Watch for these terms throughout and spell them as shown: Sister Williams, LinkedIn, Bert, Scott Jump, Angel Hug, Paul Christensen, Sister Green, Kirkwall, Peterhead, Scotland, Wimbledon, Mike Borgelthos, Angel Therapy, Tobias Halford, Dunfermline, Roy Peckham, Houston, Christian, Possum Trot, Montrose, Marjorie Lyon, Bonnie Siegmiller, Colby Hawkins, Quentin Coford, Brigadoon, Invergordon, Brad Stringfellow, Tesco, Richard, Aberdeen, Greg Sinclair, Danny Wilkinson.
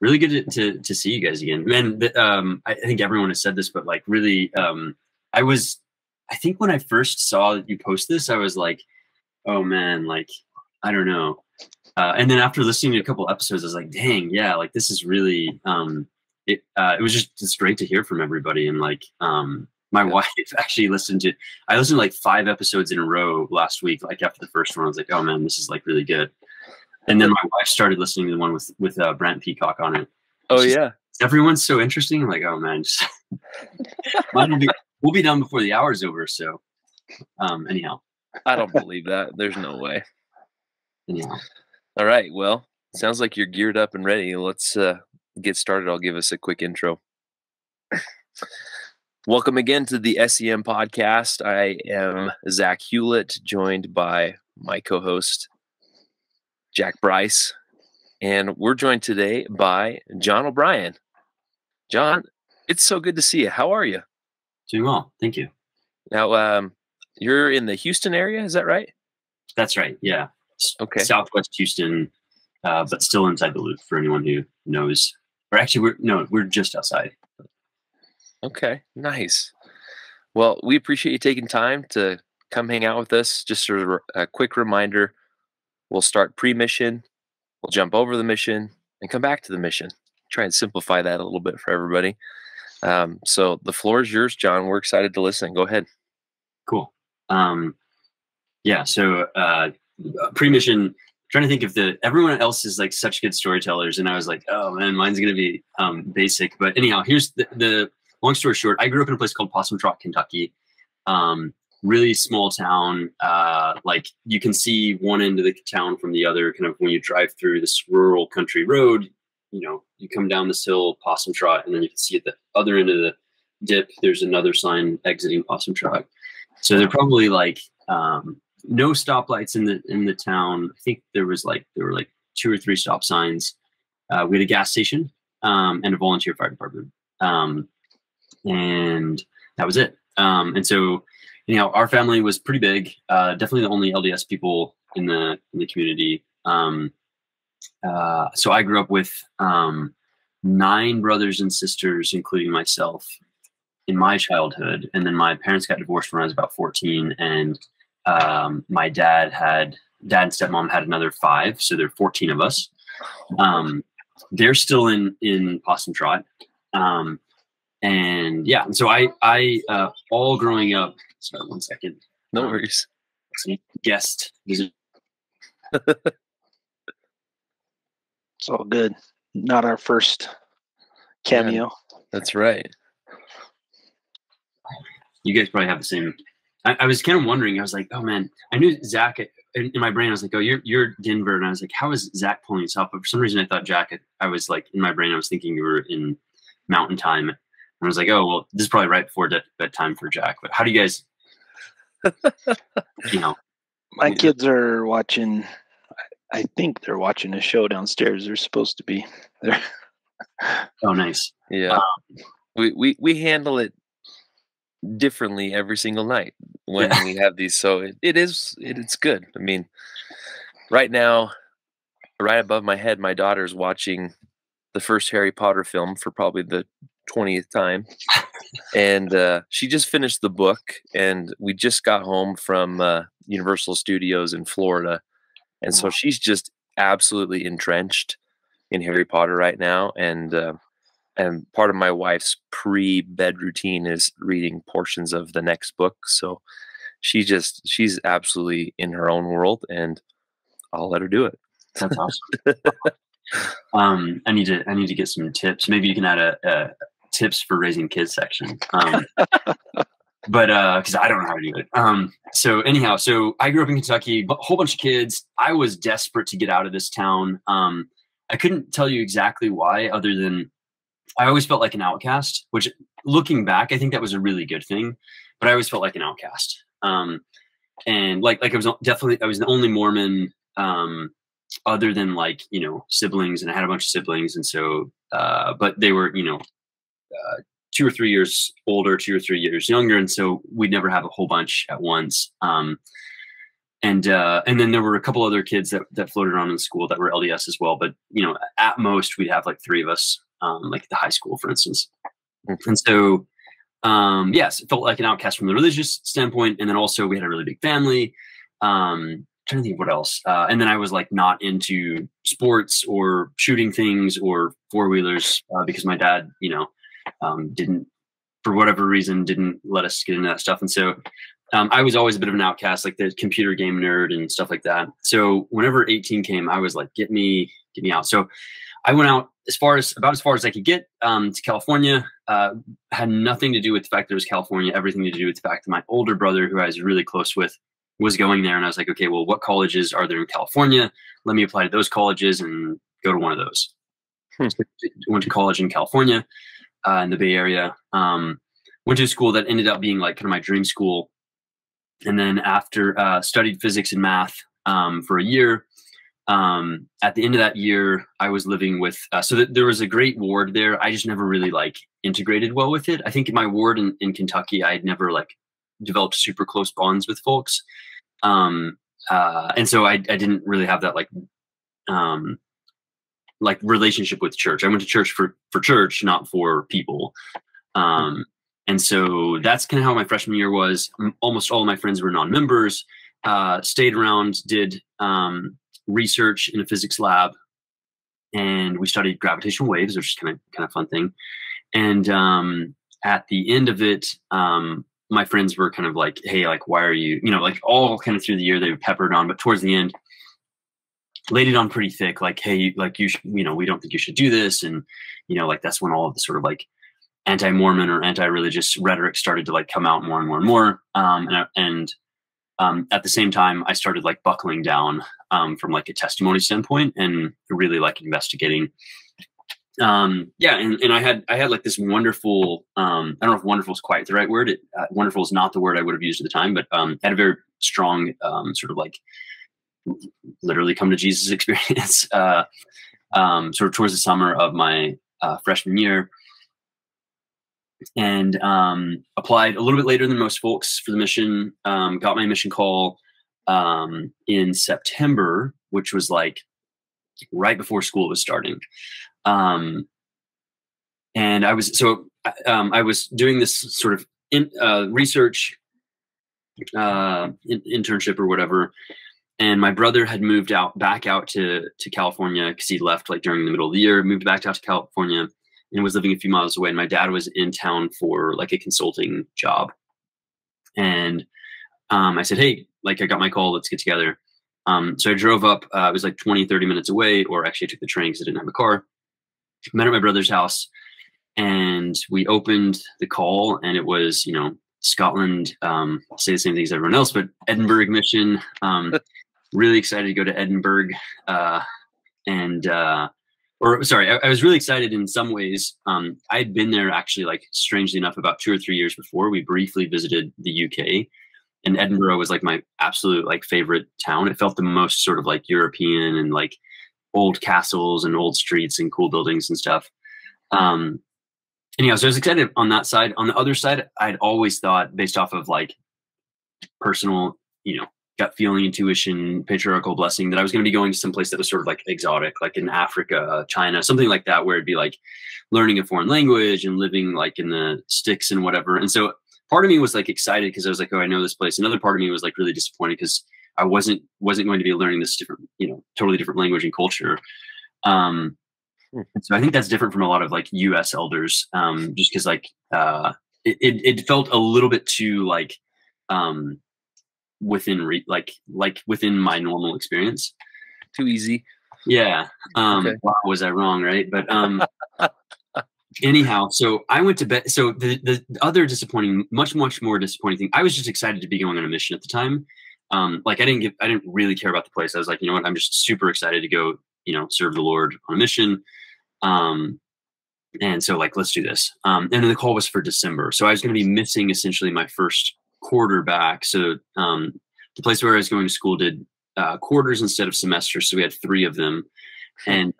really good to see you guys again. Man, I think everyone has said this, but like really, I think when I first saw that you post this, I was like, oh man, like, I don't know. And then after listening to a couple episodes, I was like, dang, yeah, like this is really, it was just great to hear from everybody. And like, my wife actually I listened to like 5 episodes in a row last week. Like after the first one, I was like, oh man, this is like really good. And then my wife started listening to the one with Brent Peacock on it. Oh, she's, yeah. Everyone's so interesting. I'm like, oh man, just we'll be done before the hour's over. So anyhow. I don't believe that. There's no way. Anyhow. All right. Well, sounds like you're geared up and ready. Let's get started. I'll give us a quick intro. Welcome again to the SEM podcast. I am Zach Hewlett, joined by my co-host, Jack Bryce, and we're joined today by John O'Bryan. John, it's so good to see you. How are you? Doing well. Thank you. Now, you're in the Houston area. Is that right? That's right. Yeah. Okay. Southwest Houston, but still inside the loop for anyone who knows. Or actually, we're just outside. Okay. Nice. Well, we appreciate you taking time to come hang out with us. Just a quick reminder. We'll start pre-mission, we'll jump over the mission, and come back to the mission. Try and simplify that a little bit for everybody. So the floor is yours, John. We're excited to listen. Go ahead. Cool. Yeah, so pre-mission, trying to think of everyone else is like such good storytellers, and I was like, oh man, mine's going to be basic. But anyhow, here's the long story short. I grew up in a place called Possum Trot, Kentucky. Really small town, like you can see one end of the town from the other kind of when you drive through this rural country road. You know, you come down this hill, Possum Trot, and then you can see at the other end of the dip, there's another sign exiting Possum Trot. So there are probably like no stoplights in the town. I think there were like 2 or 3 stop signs. We had a gas station and a volunteer fire department. And that was it. And so, you know, our family was pretty big, definitely the only LDS people in the community. So I grew up with 9 brothers and sisters, including myself, in my childhood. And then my parents got divorced when I was about 14, and my dad and stepmom had another 5. So there are 14 of us. They're still in Possum Trot. And yeah, and so I all growing up. Sorry, one second. No worries. Guest visit. It's all good. Not our first cameo. Yeah, that's right. You guys probably have the same. I was kind of wondering. I was like, oh man, I knew Zach. In my brain, I was like, oh, you're Denver, and I was like, how is Zach pulling this off? But for some reason, I thought Jack. I was like, in my brain, I was thinking you were in Mountain Time. And I was like, oh, well, this is probably right before bedtime for Jack. But how do you guys, you know? My kids are watching, I think they're watching a show downstairs. They're supposed to be there. Oh, nice. Yeah. We handle it differently every single night when we have these. So it's good. I mean, right now, right above my head, my daughter's watching the first Harry Potter film for probably the 20th time, and she just finished the book, and we just got home from Universal Studios in Florida, and so she's just absolutely entrenched in Harry Potter right now. And and part of my wife's pre-bed routine is reading portions of the next book, so she's absolutely in her own world, and I'll let her do it. That's awesome. I need to get some tips. Maybe you can add a tips for raising kids section. But, cause I don't know how to do it. So anyhow, so I grew up in Kentucky, a whole bunch of kids. I was desperate to get out of this town. I couldn't tell you exactly why, other than I always felt like an outcast, which looking back, I think that was a really good thing, but I always felt like an outcast. And like I was the only Mormon, other than like, you know, siblings, and I had a bunch of siblings. And so, but they were, you know, 2 or 3 years older, 2 or 3 years younger. And so we'd never have a whole bunch at once. And then there were a couple other kids that floated around in school that were LDS as well. But, you know, at most we'd have like three of us, like at the high school, for instance. Mm-hmm. And so, yes, it felt like an outcast from the religious standpoint. And then also we had a really big family. Trying to think what else. And then I was like not into sports or shooting things or four-wheelers because my dad, you know, didn't, for whatever reason, didn't let us get into that stuff. And so I was always a bit of an outcast, like the computer game nerd and stuff like that. So whenever 18 came, I was like, get me out. So I went out about as far as I could get to California. Had nothing to do with the fact that it was California, everything to do with the fact that my older brother, who I was really close with, was going there. And I was like, okay, well, what colleges are there in California? Let me apply to those colleges and go to one of those. Hmm. So I went to college in California, in the Bay Area. Went to a school that ended up being like kind of my dream school. And then after studied physics and math for a year, at the end of that year, I was living with, there was a great ward there. I just never really like integrated well with it. I think in my ward in Kentucky, I had never like developed super close bonds with folks. And so I didn't really have that like relationship with church. I went to church for church, not for people. And so that's kind of how my freshman year was. Almost all of my friends were non-members, stayed around, did research in a physics lab, and we studied gravitational waves, which is kind of fun thing. And at the end of it, my friends were kind of like, hey, like, why are you, you know, like all kind of through the year they were peppered on, but towards the end, laid it on pretty thick, like, hey, like you should, you know, we don't think you should do this. And, you know, like that's when all of the sort of like anti-Mormon or anti-religious rhetoric started to like come out more and more and more. At the same time, I started like buckling down from like a testimony standpoint and really like investigating. And I had like this wonderful, I don't know if wonderful is quite the right word. Wonderful is not the word I would have used at the time, but I had a very strong sort of like literally come to Jesus experience sort of towards the summer of my freshman year. And applied a little bit later than most folks for the mission, got my mission call in September, which was like right before school was starting. And I was, I was doing this sort of research internship or whatever. And my brother had moved back out to California because he left like during the middle of the year, moved back out to California, and was living a few miles away. And my dad was in town for like a consulting job. And I said, hey, like I got my call, let's get together. So I drove up, it was like 20-30 minutes away, or actually I took the train because I didn't have a car. Met at my brother's house and we opened the call, and it was, you know, Scotland, I'll say the same thing as everyone else, but Edinburgh mission. Really excited to go to Edinburgh. I was really excited in some ways. I had been there actually, like strangely enough, about 2 or 3 years before. We briefly visited the UK, and Edinburgh was like my absolute like favorite town. It felt the most sort of like European, and like old castles and old streets and cool buildings and stuff. Anyhow, so I was excited on that side. On the other side, I'd always thought, based off of like personal, you know, gut feeling, intuition, patriarchal blessing, that I was going to be going to someplace that was sort of like exotic, like in Africa, China, something like that, where it'd be like learning a foreign language and living like in the sticks and whatever. And so part of me was like excited because I was like, oh, I know this place. Another part of me was like really disappointed because I wasn't going to be learning this different, you know, totally different language and culture. So I think that's different from a lot of like US elders, just because like it felt a little bit too like, within my normal experience, too easy. Yeah. Okay. Wow, was I wrong? Right. But anyhow, so I went to bed. So the other disappointing, much more disappointing thing, I was just excited to be going on a mission at the time. Like I didn't really care about the place. I was like, you know what, I'm just super excited to go, you know, serve the Lord on a mission. And so like, let's do this. And then the call was for December. So I was going to be missing essentially my first quarter back. So the place where I was going to school did quarters instead of semesters, so we had 3 of them. And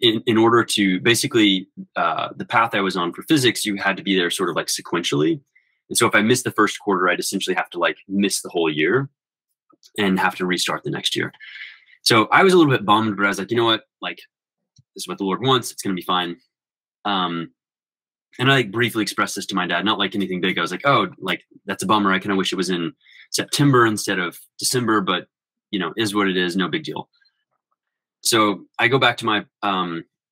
in order to basically the path I was on for physics, you had to be there sort of like sequentially. And so if I missed the first quarter, I'd essentially have to like miss the whole year. and have to restart the next year. So I was a little bit bummed, but I was like, you know what? Like, this is what the Lord wants. It's going to be fine. And I like briefly expressed this to my dad, not like anything big. I was like, oh, like, that's a bummer. I kind of wish it was in September instead of December, but you know, is what it is. No big deal. So I go back to my,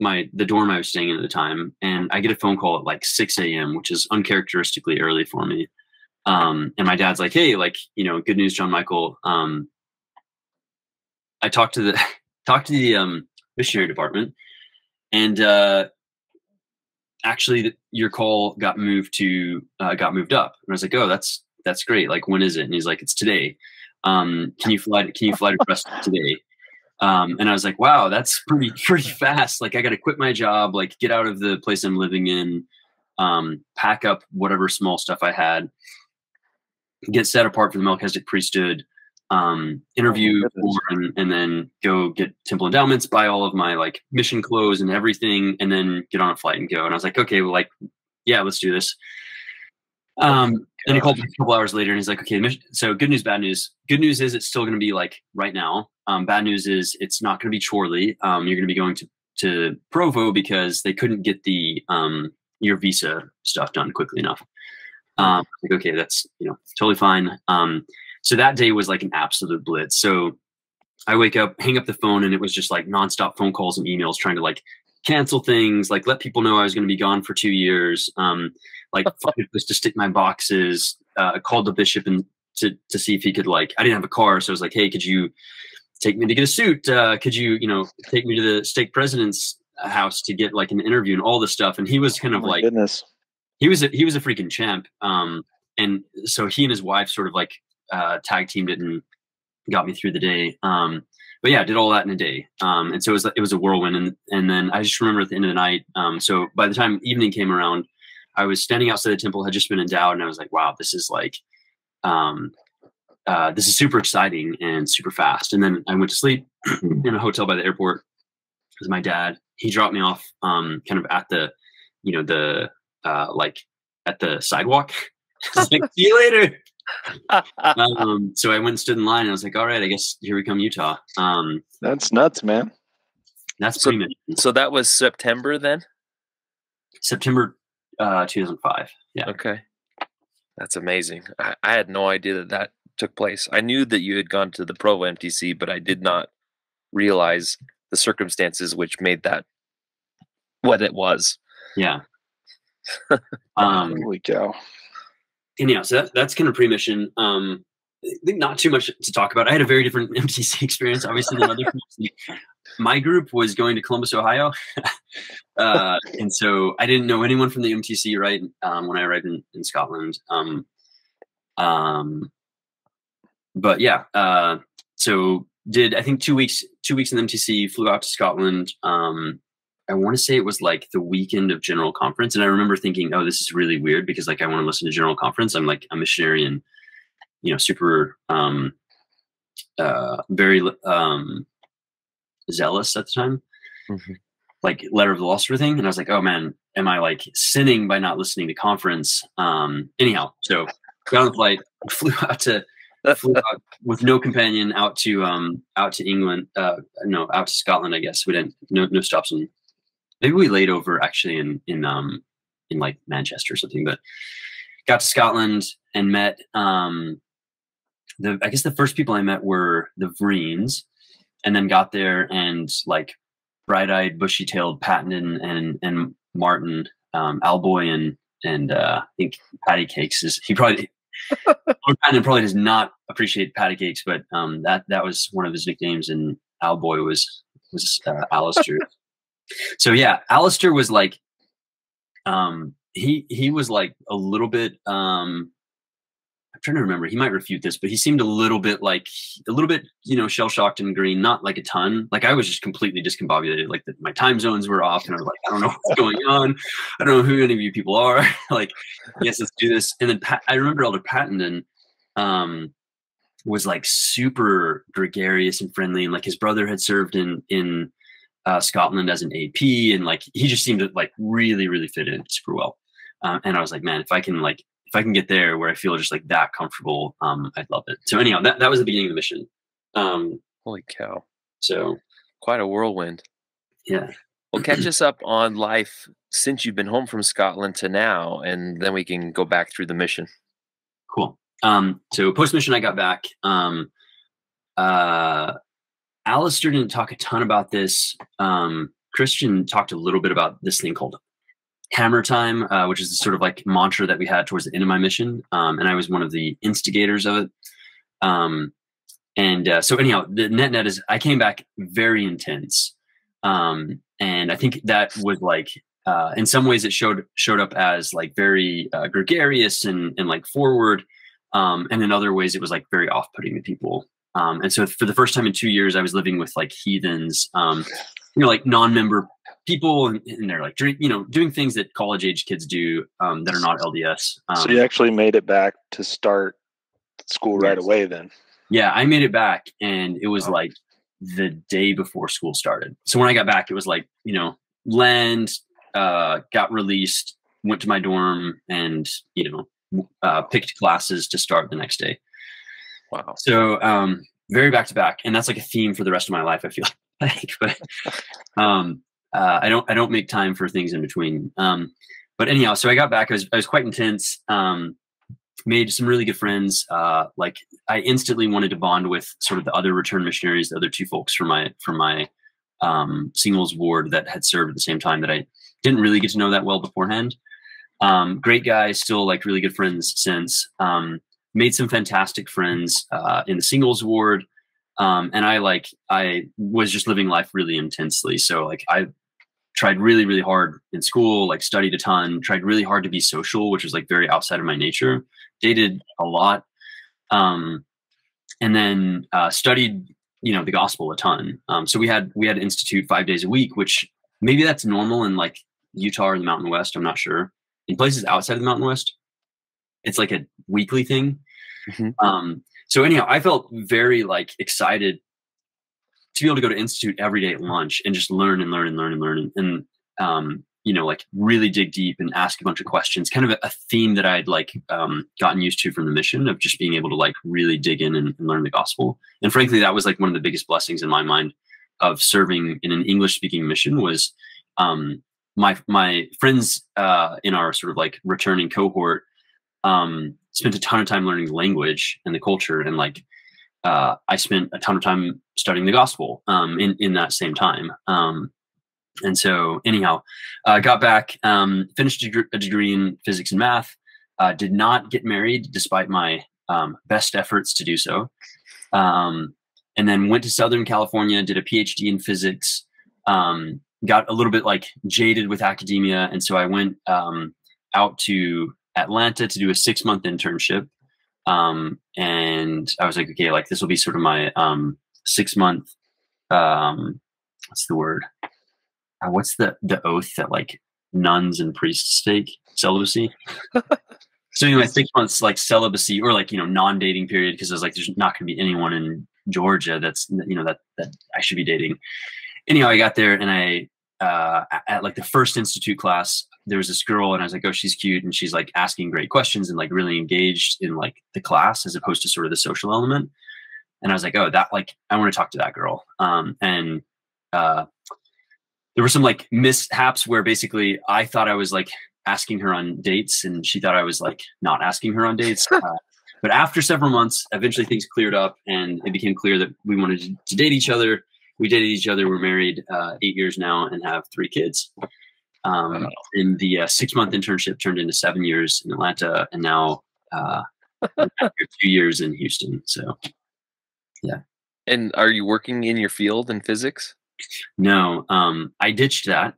the dorm I was staying in at the time, and I get a phone call at like 6 AM, which is uncharacteristically early for me. And my dad's like, hey, like, you know, good news, John Michael. I talked to the, missionary department, and, actually your call got moved to, got moved up. And I was like, oh, that's great. Like, when is it? And he's like, it's today. Can you fly to Preston today? And I was like, wow, that's pretty fast. Like, I got to quit my job, like get out of the place I'm living in, pack up whatever small stuff I had, get set apart for the Melchizedek priesthood, interview, and then go get temple endowments, buy all of my like mission clothes and everything, and then get on a flight and go. And I was like, okay, well, like, yeah, let's do this. And he called me a couple hours later, and he's like, okay, so good news, bad news. Good news is it's still going to be like right now. Bad news is it's not going to be Chorley. You're going to be going to Provo because they couldn't get the, your visa stuff done quickly enough. Like, okay, that's, you know, totally fine. So that day was like an absolute blitz. So I wake up, hang up the phone, and it was just like nonstop phone calls and emails trying to like cancel things, like let people know I was going to be gone for 2 years. Like just to stick my boxes. I called the bishop and to see if he could, like, I didn't have a car. So I was like, hey, could you take me to get a suit? Could you, you know, take me to the stake president's house to get like an interview and all this stuff? And he was kind of like, goodness. He was a freaking champ. And so he and his wife sort of like, tag teamed it and got me through the day. But yeah, I did all that in a day. And so it was a whirlwind. And then I just remember at the end of the night. So by the time evening came around, I was standing outside the temple, had just been endowed. And I was like, wow, this is like, this is super exciting and super fast. And then I went to sleep in a hotel by the airport with my dad. He dropped me off, kind of at the, you know, the, like at the sidewalk. I was like, see you later. So I went and stood in line, and I was like, all right, I guess here we come, Utah. That's nuts, man. That's pretty much. So that was September then? September 2005. Yeah. Okay. That's amazing. I had no idea that took place. I knew that you had gone to the Provo MTC, but I did not realize the circumstances which made that what it was. Yeah. Here we go. And yeah, so that's kind of pre-mission. I think not too much to talk about. I had a very different MTC experience, obviously, than other groups. My group was going to Columbus, Ohio. And so I didn't know anyone from the MTC, right, when I arrived in Scotland. But yeah, so did, I think, two weeks in the MTC, flew out to Scotland. I want to say it was like the weekend of General Conference. And I remember thinking, oh, this is really weird because like, I want to listen to General Conference. I'm like a missionary and, you know, super, very, zealous at the time, mm-hmm. like letter of the law sort of thing. And I was like, oh man, am I like sinning by not listening to conference? Anyhow, so got on the flight, flew out with no companion out to England, no, out to Scotland, I guess. We didn't, no stops in. Maybe we laid over actually in like Manchester or something, but got to Scotland and met, I guess the first people I met were the Vriens, and then got there and like bright-eyed, bushy-tailed Patton and Martin, Alboy and, I think Patty Cakes is, he probably, Patton probably does not appreciate Patty Cakes, but, that was one of his nicknames, and Alboy was Alistair. So yeah, Alistair was like, he was like a little bit, I'm trying to remember, he might refute this, but he seemed a little bit, you know, shell shocked and green, not like a ton. Like I was just completely discombobulated. Like my time zones were off and I was like, I don't know what's going on. I don't know who any of you people are. Like, yes, let's do this. And then I remember Elder Patton and, was like super gregarious and friendly. And like his brother had served in Scotland as an AP, and like he just seemed to like really fit in super well. And I was like, man, if I can like if I can get there where I feel just like that comfortable, I'd love it. So anyhow, that was the beginning of the mission. Holy cow. So quite a whirlwind. Yeah. Well, catch us up on life since you've been home from Scotland to now, and then we can go back through the mission. Cool. So post-mission, I got back. Alistair didn't talk a ton about this. Christian talked a little bit about this thing called Hammer Time, which is the sort of like mantra that we had towards the end of my mission. And I was one of the instigators of it. So anyhow, the net is I came back very intense. And I think that was like, in some ways it showed up as like very gregarious and like forward. And in other ways it was like very off-putting to people. And so for the first time in 2 years, I was living with like heathens, you know, like non-member people, and they're like, you know, doing things that college age kids do, that are not LDS. So you actually made it back to start school right away then? Yeah, I made it back, and it was like the day before school started. So when I got back, it was like, you know, got released, went to my dorm, and, you know, picked classes to start the next day. Wow. So, very back to back. And that's like a theme for the rest of my life, I feel like, but, I don't make time for things in between. But anyhow, so I got back, I was quite intense, made some really good friends. Like I instantly wanted to bond with sort of the other return missionaries, the other two folks from my singles ward that had served at the same time that I didn't really get to know that well beforehand. Great guys, still like really good friends since, made some fantastic friends in the singles ward. And I was just living life really intensely. So like I tried really, really hard in school, like studied a ton, tried really hard to be social, which was like very outside of my nature, dated a lot. And then studied, you know, the gospel a ton. So we had institute 5 days a week, which maybe that's normal in like Utah or the Mountain West. I'm not sure. In places outside of the Mountain West, it's like a weekly thing. Mm-hmm. So anyhow, I felt very like excited to be able to go to institute every day at lunch and just learn and learn and learn and learn. And, you know, like really dig deep and ask a bunch of questions, kind of a theme that I'd like, gotten used to from the mission of just being able to like really dig in and learn the gospel. And frankly, that was like one of the biggest blessings in my mind of serving in an English speaking mission was, my friends, in our sort of like returning cohort, spent a ton of time learning language and the culture. And like, I spent a ton of time studying the gospel, in that same time. And so anyhow, got back, finished a degree in physics and math, did not get married despite my, best efforts to do so. And then went to Southern California, did a PhD in physics, got a little bit like jaded with academia. And so I went, out to Atlanta to do a 6-month internship. And I was like, okay, like this will be sort of my, 6-month, what's the word? What's the oath that like nuns and priests take? Celibacy. So anyway, 6 months, like celibacy or like, you know, non-dating period. Cause I was like, there's not gonna be anyone in Georgia that's, you know, that I should be dating. Anyhow, I got there and I at like the first institute class, there was this girl and I was like, oh, she's cute. And she's like asking great questions and like really engaged in like the class as opposed to sort of the social element. And I was like, oh, that, like, I want to talk to that girl. There were some like mishaps where basically I thought I was like asking her on dates and she thought I was like not asking her on dates. But after several months, eventually things cleared up and it became clear that we wanted to date each other. We dated each other. We're married 8 years now and have 3 kids. And the 6-month internship turned into 7 years in Atlanta, and now 2 years in Houston. So, yeah. And are you working in your field in physics? No, I ditched that.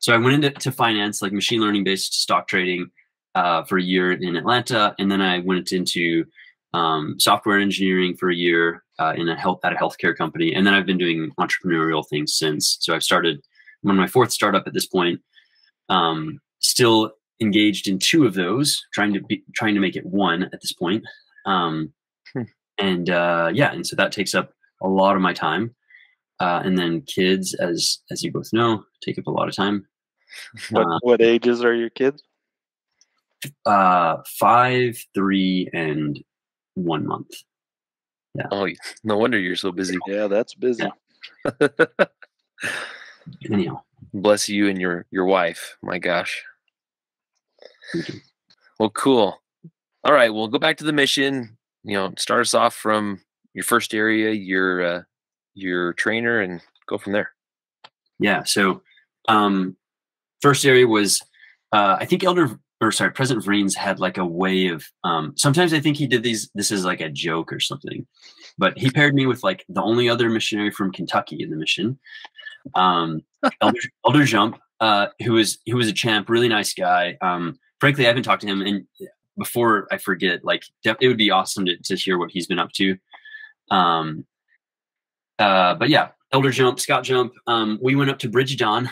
So I went into finance, like machine learning based stock trading for a year in Atlanta, and then I went into software engineering for a year at a healthcare company, and then I've been doing entrepreneurial things since. So I've started. I'm on my 4th startup at this point, still engaged in 2 of those, trying to make it 1 at this point. Yeah. And so that takes up a lot of my time. And then kids, as you both know, take up a lot of time. What ages are your kids? 5, 3, and 1 month. Yeah. Oh, no wonder you're so busy. Yeah, that's busy. Yeah. Anyhow, bless you and your wife. My gosh. Well, cool. All right, we'll go back to the mission. You know, start us off from your first area, your trainer, and go from there. Yeah. So, first area was, I think President Vriens had like a way of, sometimes I think he did these, this is like a joke or something, but he paired me with like the only other missionary from Kentucky in the mission, Elder Jump, who was a champ, really nice guy. Frankly, I haven't talked to him, and before I forget, like it would be awesome to hear what he's been up to. But yeah, Elder Jump, Scott Jump. We went up to Brigadoon,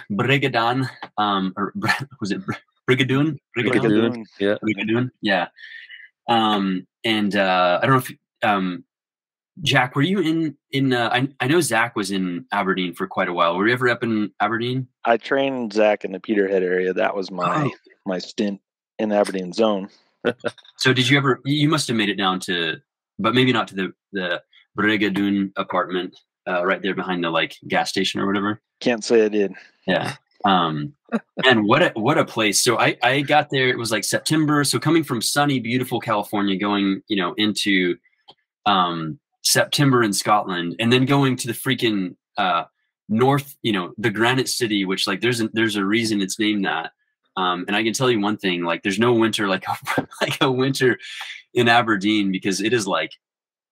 or was it Brigadoon? Brigadoon, yeah. Brigadoon, yeah. And I don't know if Jack, were you in? I know Zach was in Aberdeen for quite a while. Were you ever up in Aberdeen? I trained Zach in the Peterhead area. That was my stint in the Aberdeen zone. So did you ever? You must have made it down to, but maybe not to the Brigadoon apartment. Right there behind the like gas station or whatever. Can't say I did. Yeah. And what a place. So I got there, it was like September. So coming from sunny, beautiful California, going, you know, into September in Scotland, and then going to the freaking north, you know, the Granite City, which like there's a reason it's named that. And I can tell you one thing, like there's no winter like a winter in Aberdeen, because it is like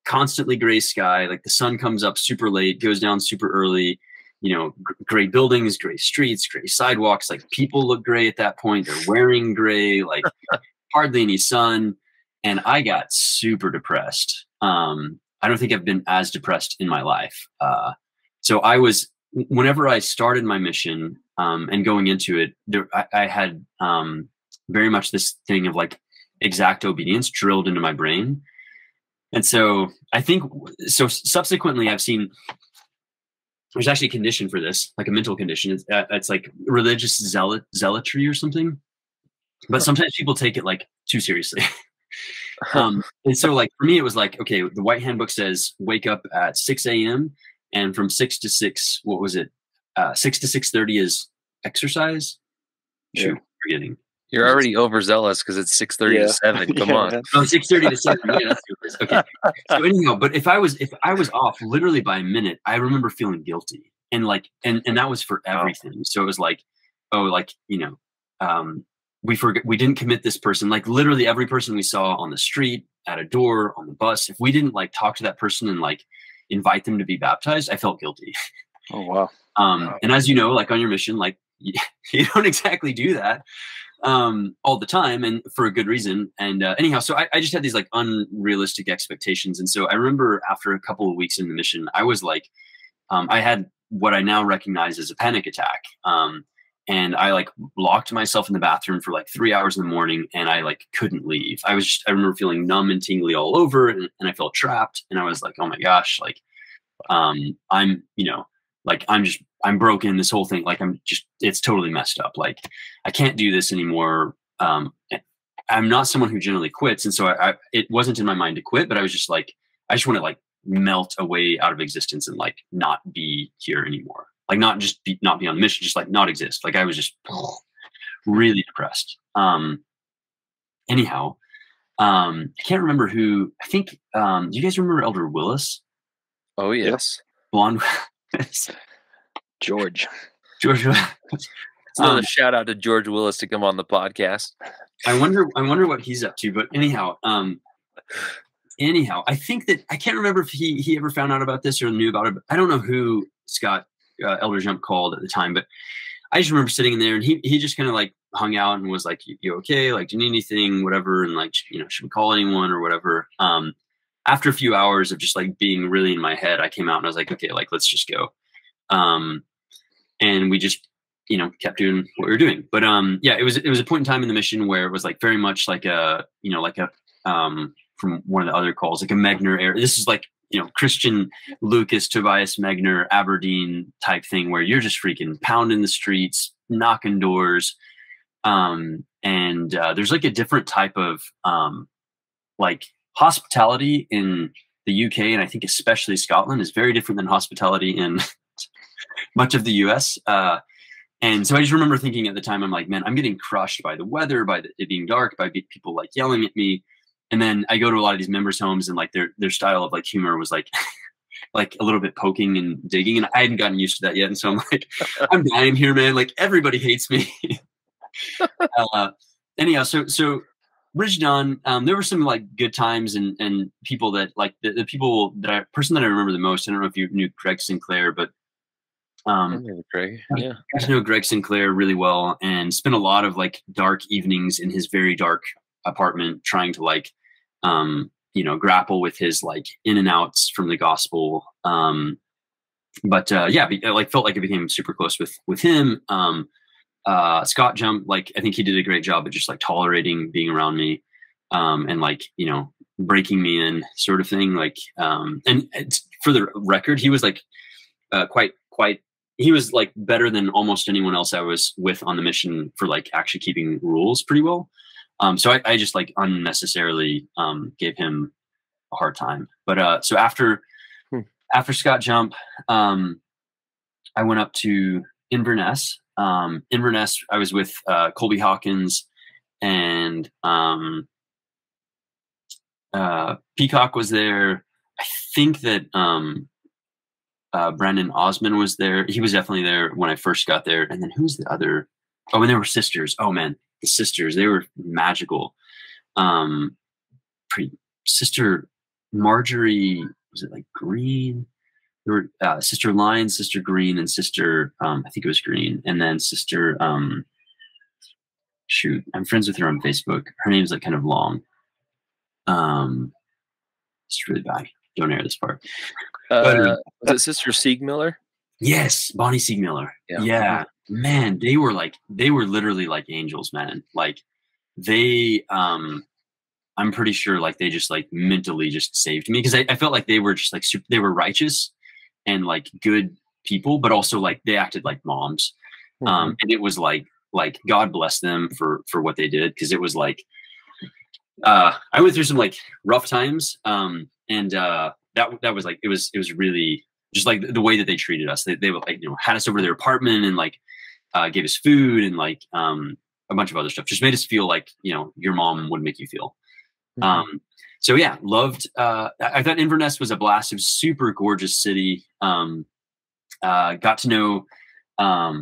constantly gray sky. Like the sun comes up super late, goes down super early, you know, gray buildings, gray streets, gray sidewalks, like people look gray at that point, they're wearing gray, like hardly any sun. And I got super depressed. I don't think I've been as depressed in my life. So I was, whenever I started my mission, and going into it, I had very much this thing of like exact obedience drilled into my brain. And so I think, so subsequently I've seen, there's actually a condition for this, like a mental condition. It's like religious zealotry or something, but sometimes people take it like too seriously. And so like, for me, it was like, okay, the White Handbook says, wake up at 6 a.m. and from 6 to 6, what was it? 6 to 6:30 is exercise. Yeah. Shoot, forgetting. You're already overzealous because it's 6:30 to 7. Come on. Oh, 6:30 to 7. Yeah, that's serious. Okay. So anyhow, but if I was off literally by a minute, I remember feeling guilty, and like, and that was for everything. So it was like, oh, like, you know, we didn't commit this person. Like literally every person we saw on the street, at a door, on the bus, if we didn't like talk to that person and like invite them to be baptized, I felt guilty. Oh wow. And as you know, like on your mission, like you don't exactly do that all the time, and for a good reason. And anyhow, so I just had these like unrealistic expectations. And so I remember after a couple of weeks in the mission, I was like, I had what I now recognize as a panic attack. And I like locked myself in the bathroom for like 3 hours in the morning, and I like couldn't leave. I remember feeling numb and tingly all over, and I felt trapped, and I was like, oh my gosh, like, I'm, you know, like I'm broken, this whole thing. Like it's totally messed up. Like I can't do this anymore. I'm not someone who generally quits. And so it wasn't in my mind to quit, but I was just like, I just want to like melt away out of existence and like not be here anymore. Like not be on the mission, just like not exist. Like I was just really depressed. I can't remember who, I think, do you guys remember Elder Willis? Oh yes. Blonde. George Willis. Another shout out to George Willis to come on the podcast. I wonder what he's up to, but anyhow, I think that I can't remember if he ever found out about this or knew about it, but I don't know who Scott Elder Jump called at the time, but I just remember sitting in there, and he just kind of like hung out and was like, you okay? Like, do you need anything, whatever? And like, you know, should we call anyone or whatever? After a few hours of just like being really in my head, I came out and I was like, okay, like, let's just go. And we just, you know, kept doing what we were doing. But, yeah, it was a point in time in the mission where it was like very much like a, you know, like a, from one of the other calls, like a Megner era. This is like, you know, Christian, Lucas, Tobias, Megner, Aberdeen type thing where you're just freaking pounding the streets, knocking doors. And there's like a different type of like hospitality in the UK, and I think especially Scotland, is very different than hospitality in much of the US. And so I just remember thinking at the time, I'm like, man, I'm getting crushed by the weather, by it being dark, by people like yelling at me. And then I go to a lot of these members' homes, and like their style of like humor was like like a little bit poking and digging, and I hadn't gotten used to that yet. And so I'm like, I'm dying here, man. Like everybody hates me. Anyhow, so Brigadoon, there were some like good times and people that like the person that I remember the most. I don't know if you knew Greg Sinclair, but I know Greg Sinclair really well and spent a lot of like dark evenings in his very dark apartment trying to like you know, grapple with his like in and outs from the gospel. Yeah, I like felt like I became super close with him. Scott Jump, like I think he did a great job of just like tolerating being around me, and like, you know, breaking me in sort of thing. Like, and for the record, he was like he was like better than almost anyone else I was with on the mission for like actually keeping rules pretty well. So I just like unnecessarily gave him a hard time. But so after Scott Jump, I went up to Inverness. I was with Colby Hawkins, and Peacock was there. I think that Brandon Osman was there. He was definitely there when I first got there. And then who's the other? Oh, and there were sisters. Oh man, the sisters, they were magical. Sister Marjorie, was it like Green? There were Sister Lyon, Sister Green, and Sister, I think it was Green. And then Sister, shoot, I'm friends with her on Facebook. Her name's like kind of long. It's really bad. Don't air this part. Was it Sister Siegmiller? Yes, Bonnie Siegmiller. Yeah. Yeah, man, they were literally like angels, man. Like they, I'm pretty sure like they just like mentally just saved me, because I felt like they were just like super, they were righteous and like good people, but also like they acted like moms. Mm-hmm. And it was like God bless them for what they did, because it was like I went through some like rough times, that was like it was really just like the way that they treated us. They were like, you know, had us over to their apartment and like gave us food and like a bunch of other stuff. Just made us feel like, you know, your mom would make you feel. Mm-hmm. So yeah, loved. I thought Inverness was a blast. It was a super gorgeous city. Got to know what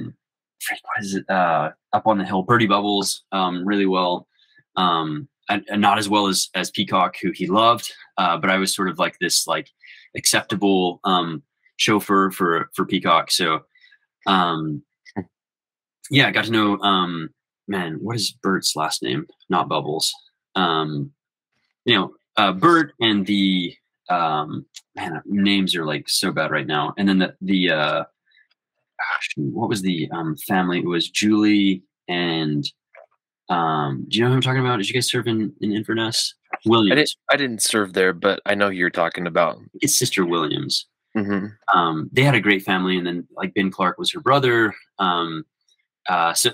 is it? Up on the hill, Birdie Bubbles, really well. And not as well as Peacock, who he loved, but I was sort of like this like acceptable chauffeur for Peacock. So yeah, I got to know man, what is Bert's last name? Not Bubbles. You know, Bert and the man, names are like so bad right now. And then the what was the family? It was Julie and do you know who I'm talking about? Did you guys serve in Inverness? Williams. I didn't serve there, but I know who you're talking about. It's Sister Williams. Mm-hmm. They had a great family, and then like Ben Clark was her brother. So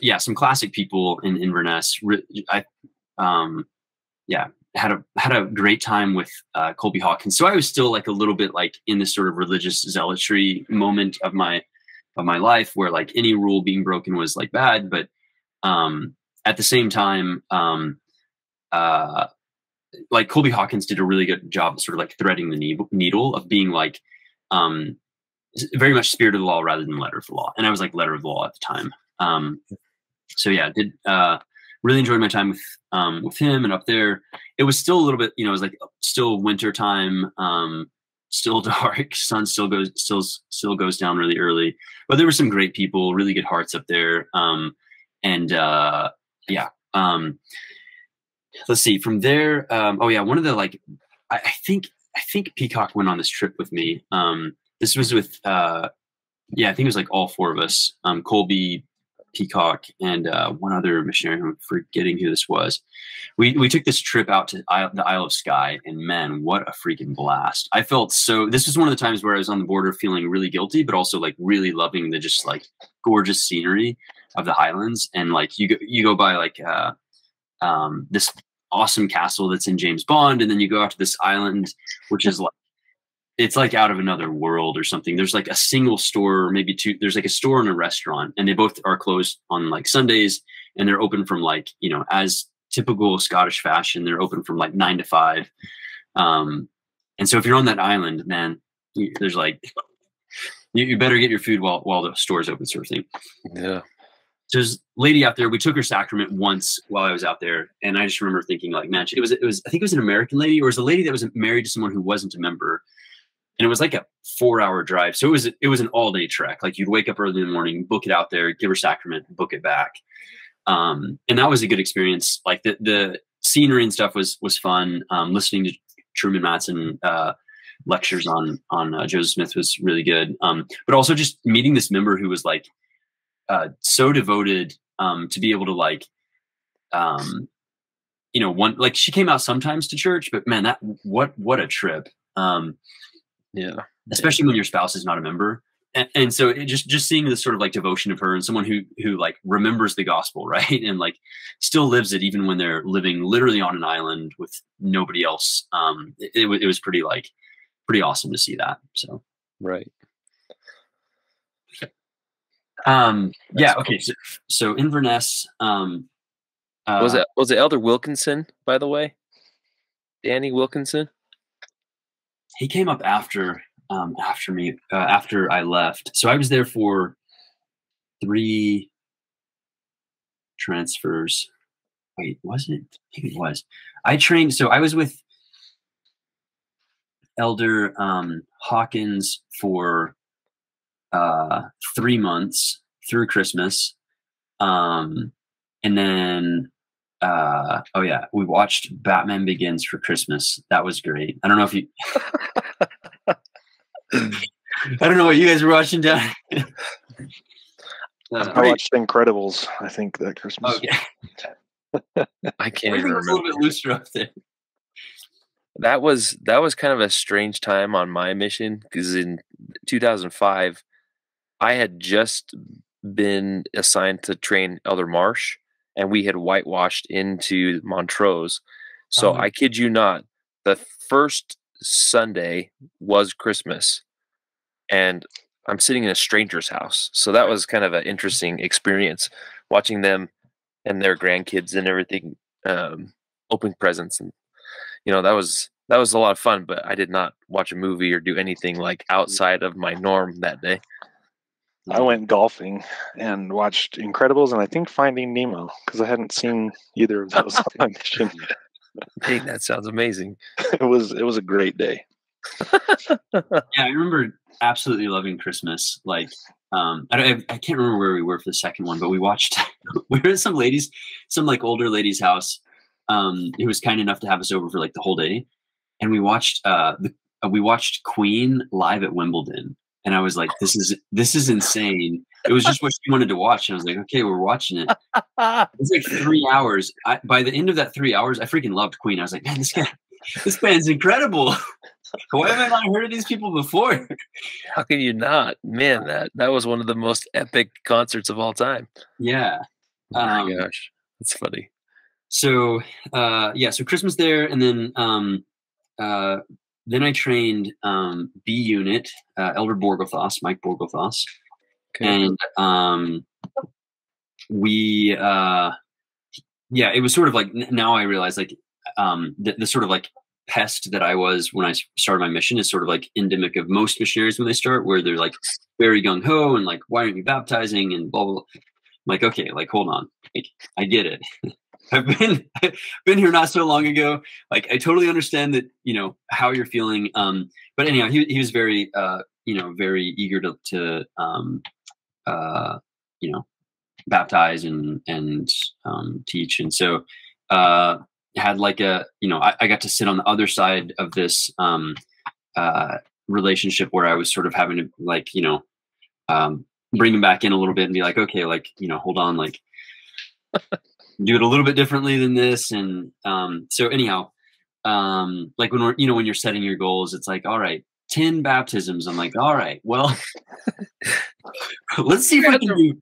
yeah, some classic people in Inverness. Yeah, had a great time with Colby Hawkins. So I was still like a little bit like in this sort of religious zealotry moment of my life, where like any rule being broken was like bad, but at the same time, like Colby Hawkins did a really good job of sort of like threading the needle of being like very much spirit of the law rather than letter of the law. And I was like letter of the law at the time. So yeah, did really enjoyed my time with him. And up there, it was still a little bit, you know, it was like still winter time, still dark, sun still goes down really early. But there were some great people, really good hearts up there. Yeah. Let's see from there. Oh yeah. One of the, like, I think Peacock went on this trip with me. This was with, yeah, I think it was like all four of us, Colby, Peacock, and one other missionary. I'm forgetting who this was. We took this trip out to the Isle of Skye, and man, what a freaking blast. I felt so, this was one of the times where I was on the border feeling really guilty, but also like really loving the just like gorgeous scenery of the Highlands. And like you go by like, this awesome castle that's in James Bond, and then you go out to this island, which is like, it's like out of another world or something. There's like a single store, maybe two. There's like a store and a restaurant, and they both are closed on like Sundays, and they're open from like, you know, as typical Scottish fashion, they're open from like 9 to 5. And so if you're on that island, man, there's like, you better get your food while the store's open, sort of thing. Yeah. So there's a lady out there. We took her sacrament once while I was out there, and I just remember thinking, like, man, I think it was an American lady, or it was a lady that was married to someone who wasn't a member. And it was like a 4-hour drive. So it was an all-day trek. Like, you'd wake up early in the morning, book it out there, give her sacrament, book it back. And that was a good experience. Like, the scenery and stuff was fun. Listening to Truman Madsen lectures on Joseph Smith was really good. But also just meeting this member who was like so devoted to be able to like, you know, one, like, she came out sometimes to church, but man, that, what a trip. Yeah. Especially when your spouse is not a member. And so it just seeing this sort of like devotion of her, and someone who like remembers the gospel, right? And like still lives it even when they're living literally on an island with nobody else. It was pretty awesome to see that. So, right. Yeah. Okay. So Inverness, was it Elder Wilkinson, by the way? Danny Wilkinson? He came up after I left. So I was there for 3 transfers. Wait, was it? I think it was. I trained. So I was with Elder Hawkins for 3 months through Christmas. And then, oh yeah, we watched Batman Begins for Christmas. That was great. I don't know if you, I don't know what you guys were watching down. I watched Incredibles, I think, that Christmas. Okay. I can't even remember. A little bit looser up there. That was kind of a strange time on my mission, because in 2005, I had just been assigned to train Elder Marsh, and we had whitewashed into Montrose. So I kid you not, the first Sunday was Christmas, and I'm sitting in a stranger's house. So that was kind of an interesting experience, watching them and their grandkids and everything, open presents, and you know, that was a lot of fun. But I did not watch a movie or do anything like outside of my norm that day. I went golfing and watched Incredibles, and I think Finding Nemo, because I hadn't seen either of those on my mission. Dang, that sounds amazing. It was a great day. Yeah, I remember absolutely loving Christmas. Like, I can't remember where we were for the second one, but we watched. We were at some like older lady's house, who was kind enough to have us over for like the whole day, and we watched Queen live at Wimbledon. And I was like, this is insane. It was just what she wanted to watch. And I was like, okay, we're watching it. It was like 3 hours. By the end of that 3 hours, I freaking loved Queen. I was like, man, this band's incredible. Why have I not heard of these people before? How can you not? Man, that was one of the most epic concerts of all time. Yeah. Oh my gosh. That's funny. So, yeah, so Christmas there. And then I trained B Unit, Elder Borgelthos, Mike Borgelthos. Okay. And yeah, it was sort of like, now I realize like the sort of like pest that I was when I started my mission is sort of like endemic of most missionaries when they start, where they're like very gung-ho and like, why aren't you baptizing and blah, blah, blah. I'm like, okay, like, hold on. Like, I get it. I've been here not so long ago. Like, I totally understand that, you know, how you're feeling. But anyhow, he was very, you know, very eager to you know, baptize and teach. And so, had like a, you know, I got to sit on the other side of this, relationship where I was sort of having to like, you know, bring him back in a little bit and be like, okay, like, you know, hold on, like, do it a little bit differently than this. And so anyhow, like when we're, you know, when you're setting your goals, it's like, all right, 10 baptisms. I'm like, all right, well, let's see if we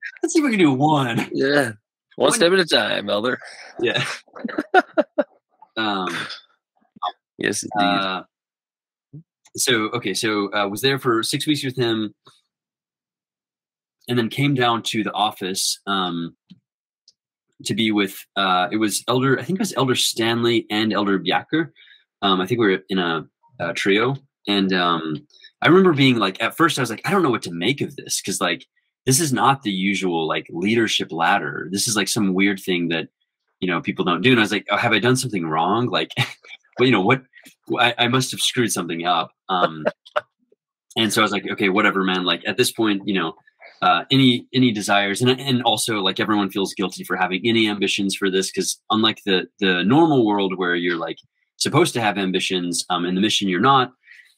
can do one. Yeah. One step at a time, Elder. Yeah. Yes, indeed. So was there for 6 weeks with him, and then came down to the office to be with. I think it was Elder Stanley and Elder Biaker. I think we were in a trio, and I remember being like, at first I was like, I don't know what to make of this, because like this is not the usual like leadership ladder. This is like some weird thing that, you know, people don't do. And I was like, oh, have I done something wrong? Like, well, you know what? I must have screwed something up. And so I was like, okay, whatever, man. Like at this point, you know, any desires, and also like everyone feels guilty for having any ambitions for this, because unlike the normal world where you're like supposed to have ambitions in the mission, you're not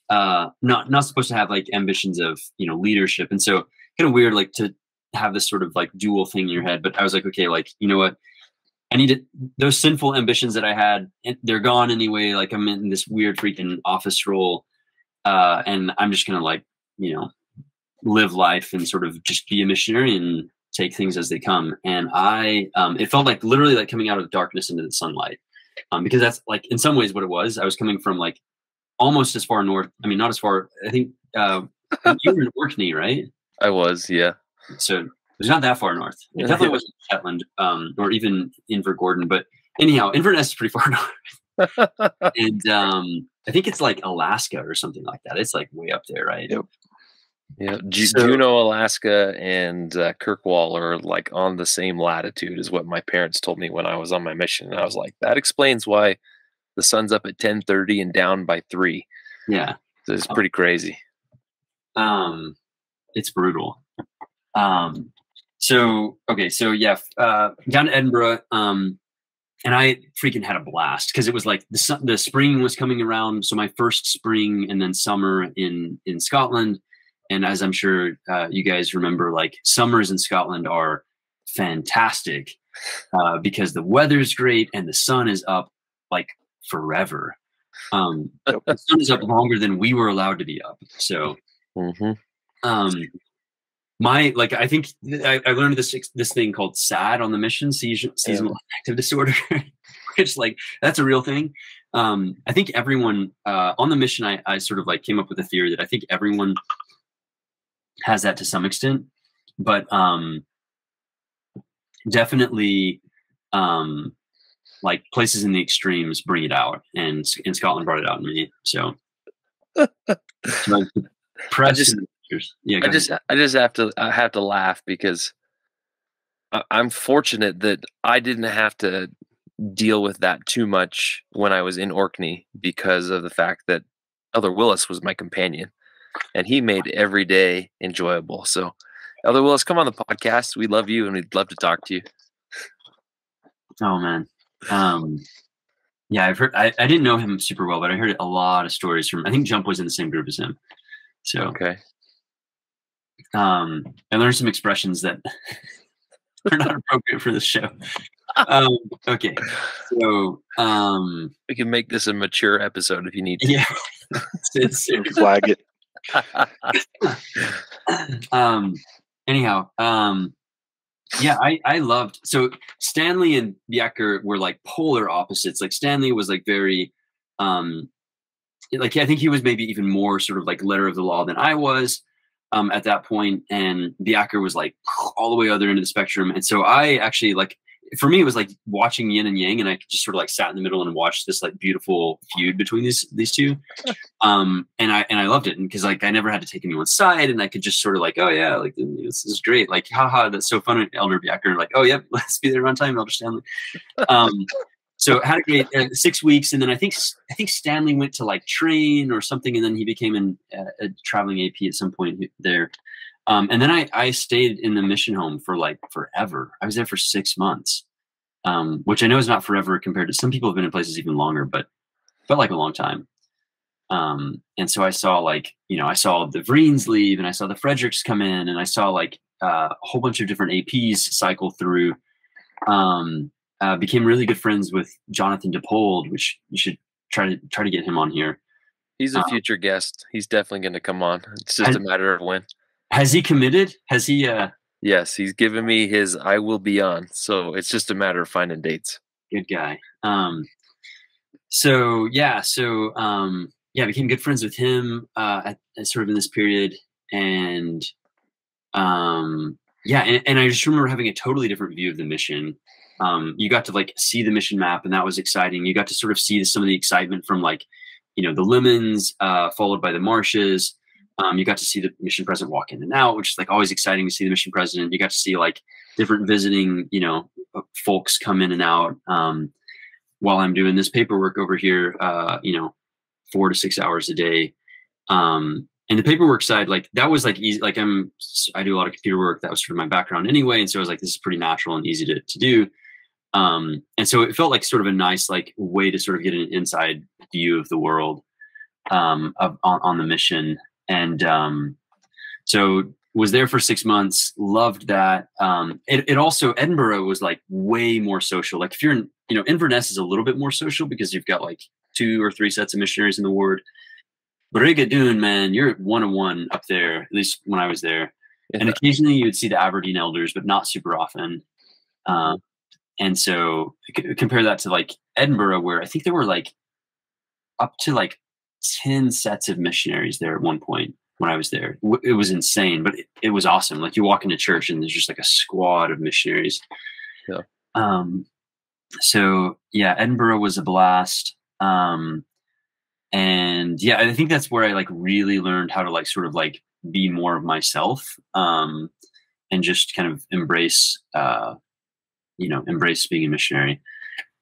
supposed to have like ambitions of, you know, leadership. And so kind of weird, like to have this sort of like dual thing in your head. But I was like, okay, like, you know what? I need to, those sinful ambitions that I had, they're gone anyway. Like I'm in this weird freaking office role. And I'm just going to like, you know, live life and sort of just be a missionary and take things as they come. And I, it felt like literally like coming out of darkness into the sunlight, because that's like in some ways what it was. I was coming from like almost as far north. I mean, not as far, I think, you were in Orkney, right? I was, yeah. So it was not that far north. It definitely wasn't Shetland, or even Invergordon. But anyhow, Inverness is pretty far north. And I think it's like Alaska or something like that. It's like way up there, right? Yep. Yeah, Juneau, Alaska, and Kirkwall are like on the same latitude, is what my parents told me when I was on my mission. And I was like, that explains why the sun's up at 10:30 and down by 3. Yeah, so it's pretty crazy. It's brutal. Down to Edinburgh, and I freaking had a blast, because it was like the spring was coming around. So my first spring and then summer in Scotland. And as I'm sure you guys remember, like summers in Scotland are fantastic because the weather's great and the sun is up like forever. The sun is up longer than we were allowed to be up. So, I learned this thing called SAD on the mission, seasonal affective disorder, which like, that's a real thing. I think everyone, on the mission, I sort of like came up with a theory that I think everyone has that to some extent, but, definitely, like places in the extremes bring it out, and Scotland brought it out in me. So, I just have to laugh, because I'm fortunate that I didn't have to deal with that too much when I was in Orkney, because of the fact that Elder Willis was my companion, and he made every day enjoyable. So, Elder Willis, come on the podcast. We love you, and we'd love to talk to you. Oh man, yeah, I've heard. I didn't know him super well, but I heard a lot of stories from. I think Jump was in the same group as him. So, okay. I learned some expressions that are not appropriate for this show. Okay. So, we can make this a mature episode if you need to. Yeah. Flag it. Anyhow, yeah, I loved, so Stanley and Biaker were like polar opposites. Like Stanley was like very, like I think he was maybe even more sort of like letter of the law than I was at that point, and Biaker was like all the way other end of the spectrum. And so I actually, like for me it was like watching yin and yang, and I just sort of like sat in the middle and watched this like beautiful feud between these two, and I loved it, and because like I never had to take anyone's side, and I could just sort of like, oh yeah, like this is great, like haha, that's so fun, Elder Biaker, like oh yep, yeah, let's be there on time, Elder Stanley. So had a great 6 weeks, and then I think Stanley went to like train or something, and then he became a traveling AP at some point there. And then I stayed in the mission home for like forever. I was there for 6 months, which I know is not forever compared to some people have been in places even longer, but felt like a long time. And so I saw like, you know, I saw the Vriens leave, and I saw the Fredericks come in, and I saw like a whole bunch of different APs cycle through. Became really good friends with Jonathan DePold, which you should try to get him on here. He's a future guest. He's definitely going to come on. It's just a matter of when. Has he committed? Has he? Yes, he's given me his I will be on. So it's just a matter of finding dates. Good guy. So became good friends with him at sort of in this period. And and I just remember having a totally different view of the mission. You got to like see the mission map, and that was exciting. You got to sort of see some of the excitement from like, you know, the lemons followed by the marshes. You got to see the mission president walk in and out, which is like always exciting to see the mission president. You got to see like different visiting, you know, folks come in and out while I'm doing this paperwork over here, 4 to 6 hours a day. And the paperwork side, like that was like easy. Like I do a lot of computer work. That was sort of my background anyway. And so I was like, this is pretty natural and easy to do. And so it felt like sort of a nice like way to sort of get an inside view of the world on the mission. And so was there for 6 months, loved that. It also, Edinburgh was like way more social. Like if you're in, you know, Inverness is a little bit more social because you've got like 2 or 3 sets of missionaries in the ward. Brigadoon, man, you're at one-on-one up there, at least when I was there. Yeah. And occasionally you would see the Aberdeen elders, but not super often. And so compare that to like Edinburgh, where I think there were like up to like 10 sets of missionaries there at one point when I was there. It was insane, but it was awesome. Like you walk into church and there's just like a squad of missionaries. Yeah. Edinburgh was a blast. I think that's where I like really learned how to like sort of like be more of myself, and just kind of embrace being a missionary,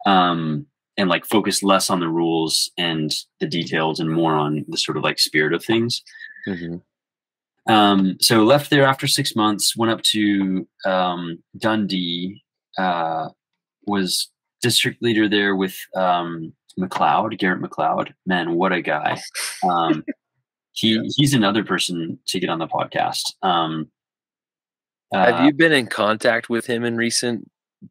and like focus less on the rules and the details and more on the sort of like spirit of things. Mm-hmm. So left there after 6 months, went up to Dundee, was district leader there with McLeod, Garrett McLeod. Man, what a guy. He's another person to get on the podcast. Have you been in contact with him in recent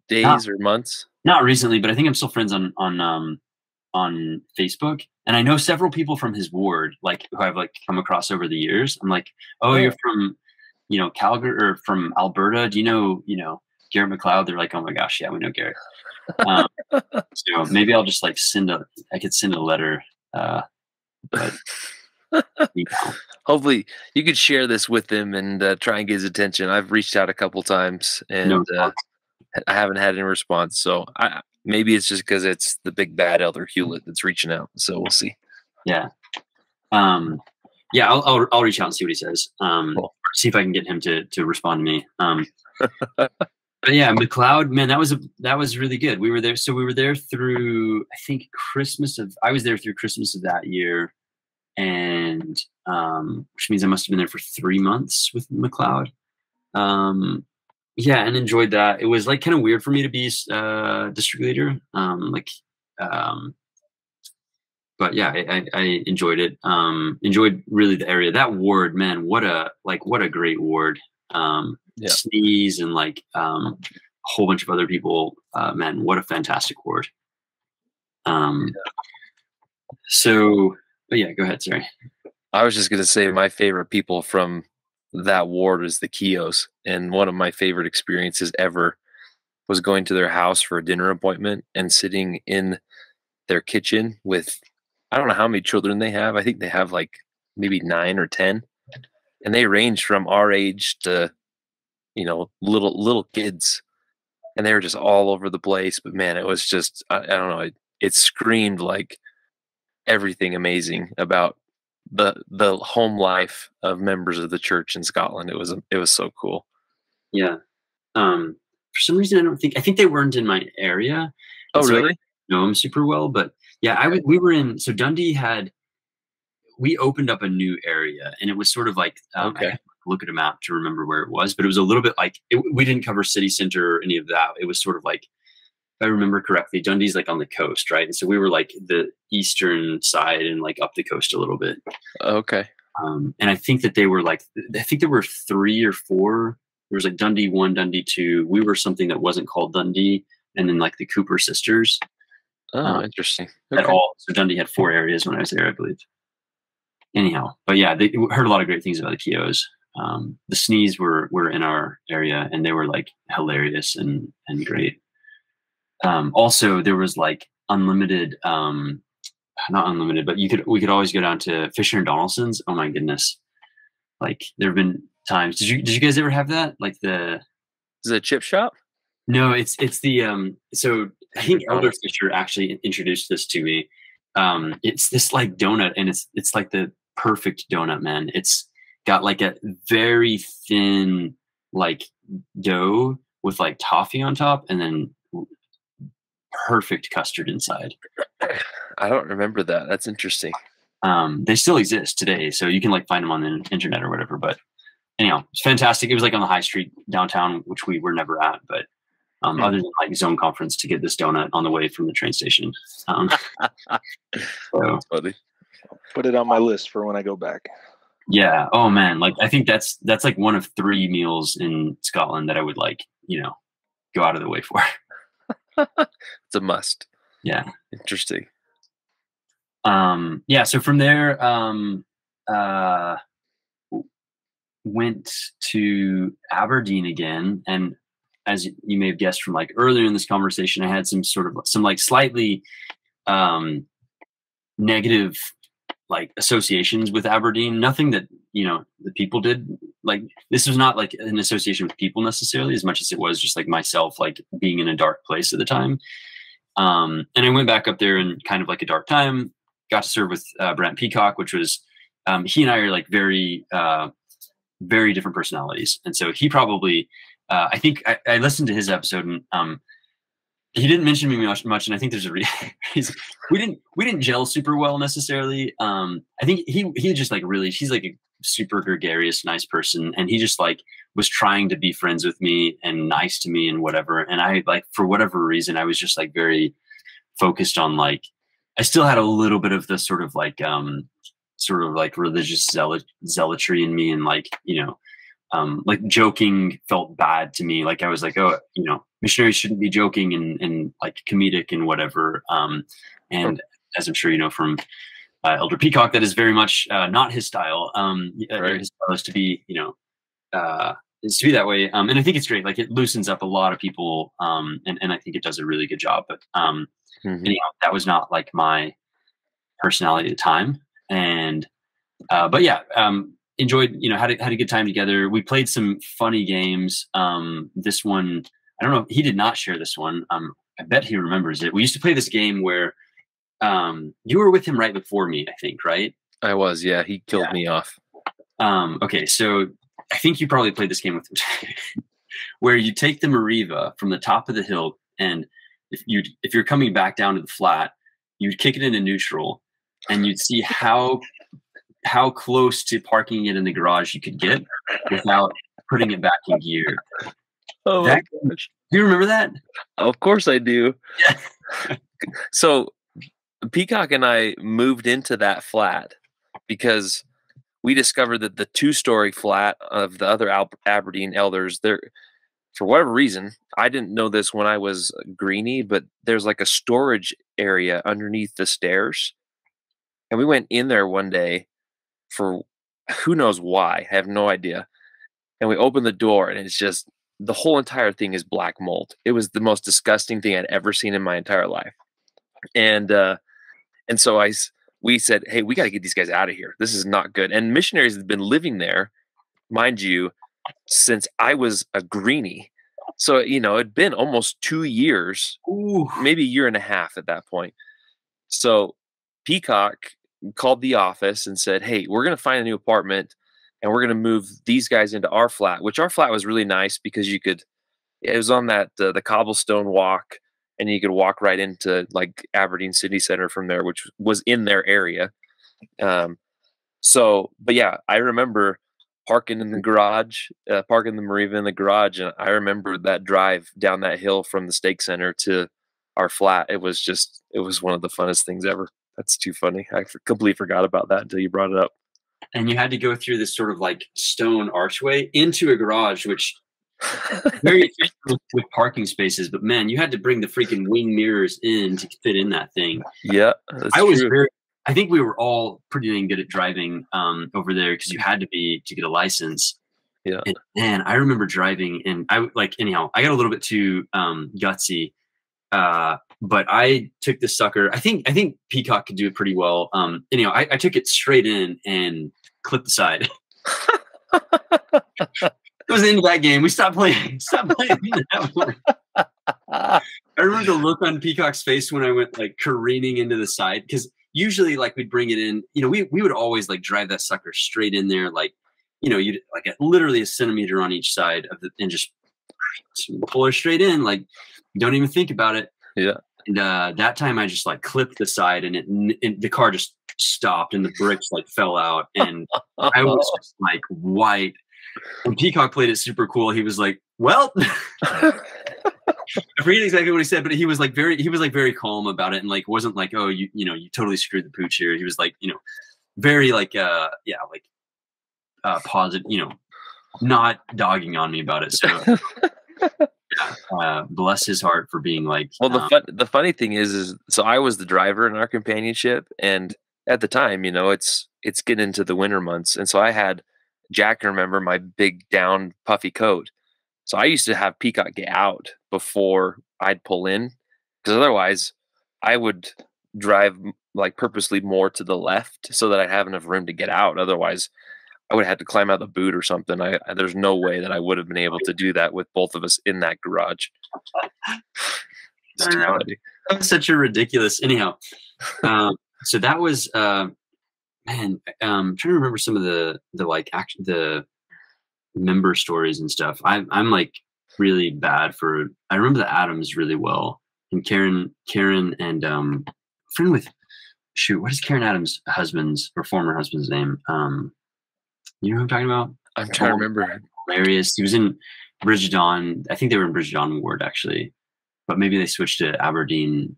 days or months? Not recently, but I think I'm still friends on Facebook. And I know several people from his ward, like who I've like come across over the years. I'm like, oh, you're from, you know, Calgary or from Alberta. Do you know, Garrett McLeod? They're like, oh my gosh, yeah, we know Garrett. So maybe I'll just like send a letter. But you know. Hopefully you could share this with him and try and get his attention. I've reached out a couple times and I haven't had any response. So maybe it's just because it's the big bad Elder Hewlett that's reaching out. So we'll see. Yeah. I'll reach out and see what he says. Cool. See if I can get him to respond to me. But yeah, McLeod, man, that was really good. We were there through, I think, Christmas of that year. And, which means I must've been there for 3 months with McLeod. And enjoyed that. It was like kind of weird for me to be, district leader. I enjoyed it. Enjoyed really the area, that ward, man, what a great ward. Sneeze and like a whole bunch of other people. Man, what a fantastic ward. Go ahead. Sorry. I was just going to say my favorite people from that ward was the Keos. And one of my favorite experiences ever was going to their house for a dinner appointment and sitting in their kitchen with, I don't know how many children they have. I think they have like maybe 9 or 10. And they range from our age to, you know, little kids, and they were just all over the place. But man, it was just, I don't know. It screamed like everything amazing about the home life of members of the church in Scotland. It was so cool. Yeah. For some reason, I think they weren't in my area. Oh, so really? I didn't know them super well, but yeah, we were in. So Dundee we opened up a new area, and it was sort of like, I had to look at a map to remember where it was, but it was a little bit like we didn't cover city center or any of that. It was sort of like, if I remember correctly, Dundee's like on the coast. Right. And so we were like the eastern side and like up the coast a little bit. Okay. And I think that there were 3 or 4, there was like Dundee 1, Dundee 2. We were something that wasn't called Dundee. And then like the Cooper sisters. Oh, interesting. Okay. At all. So Dundee had 4 areas when I was there, I believe. Anyhow, but yeah, they heard a lot of great things about the Keos. The Sneeze were in our area, and they were like hilarious and great. Also, there was like unlimited, not unlimited, but we could always go down to Fisher and Donaldson's. Oh my goodness! Like there have been times. Did you guys ever have that? Like the chip shop? No, it's the So I think Elder Fisher actually introduced this to me. It's this like donut, and it's like the perfect donut, man. It's got like a very thin like dough with like toffee on top, and then perfect custard inside. I don't remember that. That's interesting. They still exist today, so you can like find them on the internet or whatever. But anyhow, it's fantastic. It was like on the high street downtown, which we were never at, but other than like zone conference to get this donut on the way from the train station. So. Funny. Put it on my list for when I go back. Yeah. Oh man. Like I think that's like one of 3 meals in Scotland that I would like, you know, go out of the way for. It's a must. Yeah. Interesting. Yeah. So from there, went to Aberdeen again. And as you may have guessed from like earlier in this conversation, I had some like slightly, negative, like associations with Aberdeen. Nothing that, you know, the people did. Like this was not like an association with people necessarily as much as it was just like myself, like being in a dark place at the time. And I went back up there in kind of like a dark time, got to serve with Brent Peacock, which was, he and I are like very, very different personalities. And so he probably, I think I listened to his episode, and he didn't mention me much, and I think there's a reason. We didn't gel super well necessarily. I think he just like really, he's like a super gregarious, nice person, and he just like was trying to be friends with me and nice to me and whatever. And I like, for whatever reason, I was just like very focused on like, I still had a little bit of the sort of like religious zealotry in me, and like, you know, like joking felt bad to me. Like I was like, oh, you know, missionaries shouldn't be joking and like comedic and whatever. And as I'm sure you know from Elder Peacock, that is very much not his style. Right. His style is to be, you know, is to be that way. And I think it's great. Like it loosens up a lot of people. And I think it does a really good job. But anyhow, that was not like my personality at the time. And but yeah. Enjoyed, you know, had a good time together. We played some funny games. This one, I don't know, he did not share this one. I bet he remembers it. We used to play this game where you were with him right before me, I think, right? I was, yeah. He killed me off. Okay, so I think you probably played this game with him where you take the Mariva from the top of the hill, and if you're coming back down to the flat, you'd kick it into neutral, and you'd see how close to parking it in the garage you could get without putting it back in gear. Oh, that, do you remember that? Of course I do. Yeah. So Peacock and I moved into that flat because we discovered that the 2-story flat of the other Aberdeen elders, there, for whatever reason, I didn't know this when I was greenie, but there's like a storage area underneath the stairs. And we went in there one day for who knows why, I have no idea. And we opened the door, and it's just, the whole entire thing is black mold. It was the most disgusting thing I'd ever seen in my entire life. And so we said, hey, we got to get these guys out of here. This is not good. And missionaries have been living there, mind you, since I was a greenie. So, you know, it'd been almost 2 years, maybe a year and a half at that point. So Peacock called the office and said, hey, we're going to find a new apartment, and we're going to move these guys into our flat, which our flat was really nice because you could, it was on that, the cobblestone walk, and you could walk right into like Aberdeen city center from there, which was in their area. So, but yeah, I remember parking in the garage, parking the Mariva in the garage. And I remember that drive down that hill from the stake center to our flat. It was just, it was one of the funnest things ever. That's too funny. I completely forgot about that until you brought it up. And you had to go through this sort of like stone archway into a garage, which very efficient with parking spaces. But man, you had to bring the freaking wing mirrors in to fit in that thing. Yeah, I think we were all pretty dang good at driving over there because you had to be to get a license. Yeah. And man, I remember driving, and I like, anyhow, I got a little bit too gutsy, but I took this sucker. I think Peacock could do it pretty well. Anyhow, I took it straight in and clipped the side. It was the end of that game. We stopped playing that one. I remember the look on Peacock's face when I went like careening into the side, because usually like we'd bring it in, you know, we would always like drive that sucker straight in there, like, you know, you'd like literally a centimeter on each side of the, and just pull her straight in, like don't even think about it. Yeah. And that time I just like clipped the side, and the car just stopped, and the bricks like fell out, and I was just like white. And Peacock played it super cool. He was like, well, I forget exactly what he said, but he was like very calm about it, and like wasn't like, oh, you totally screwed the pooch here. He was like, you know, very like positive, you know, not dogging on me about it. So bless his heart for being like, well, the funny thing is so I was the driver in our companionship, and at the time, you know, it's getting into the winter months, and so I had Jack, remember, my big down puffy coat. So I used to have Peacock get out before I'd pull in, because otherwise I would drive like purposely more to the left so that I'd have enough room to get out. Otherwise I would have had to climb out of the boot or something. There's no way that I would have been able to do that with both of us in that garage. That's such a ridiculous, anyhow. So that was, man, I'm trying to remember some of the like action, the member stories and stuff. I'm like really bad for, I remember the Adams really well, and Karen and friend with, shoot, what is Karen Adams' husband's or former husband's name? You know who I'm talking about? I'm trying to remember. Hilarious. He was in Brigadoon. I think they were in Brigadoon Ward actually, but maybe they switched to Aberdeen.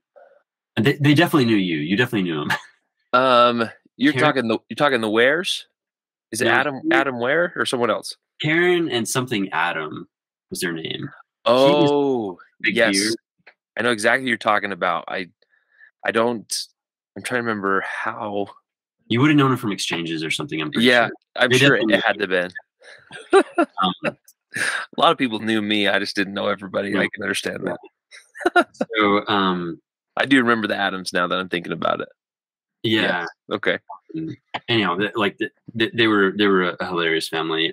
They definitely knew you. You definitely knew him. You're talking the Wares? Is it Adam Ware or someone else? Karen and something Adam was their name. Oh, yes. Year. I know exactly who you're talking about. I'm trying to remember how. You would have known it from exchanges or something. I'm sure. I'm sure it had to been. A lot of people knew me. I just didn't know everybody. No. I can understand that. So I do remember the Adams now that I'm thinking about it. Yeah. Okay. Anyhow, like they were a hilarious family.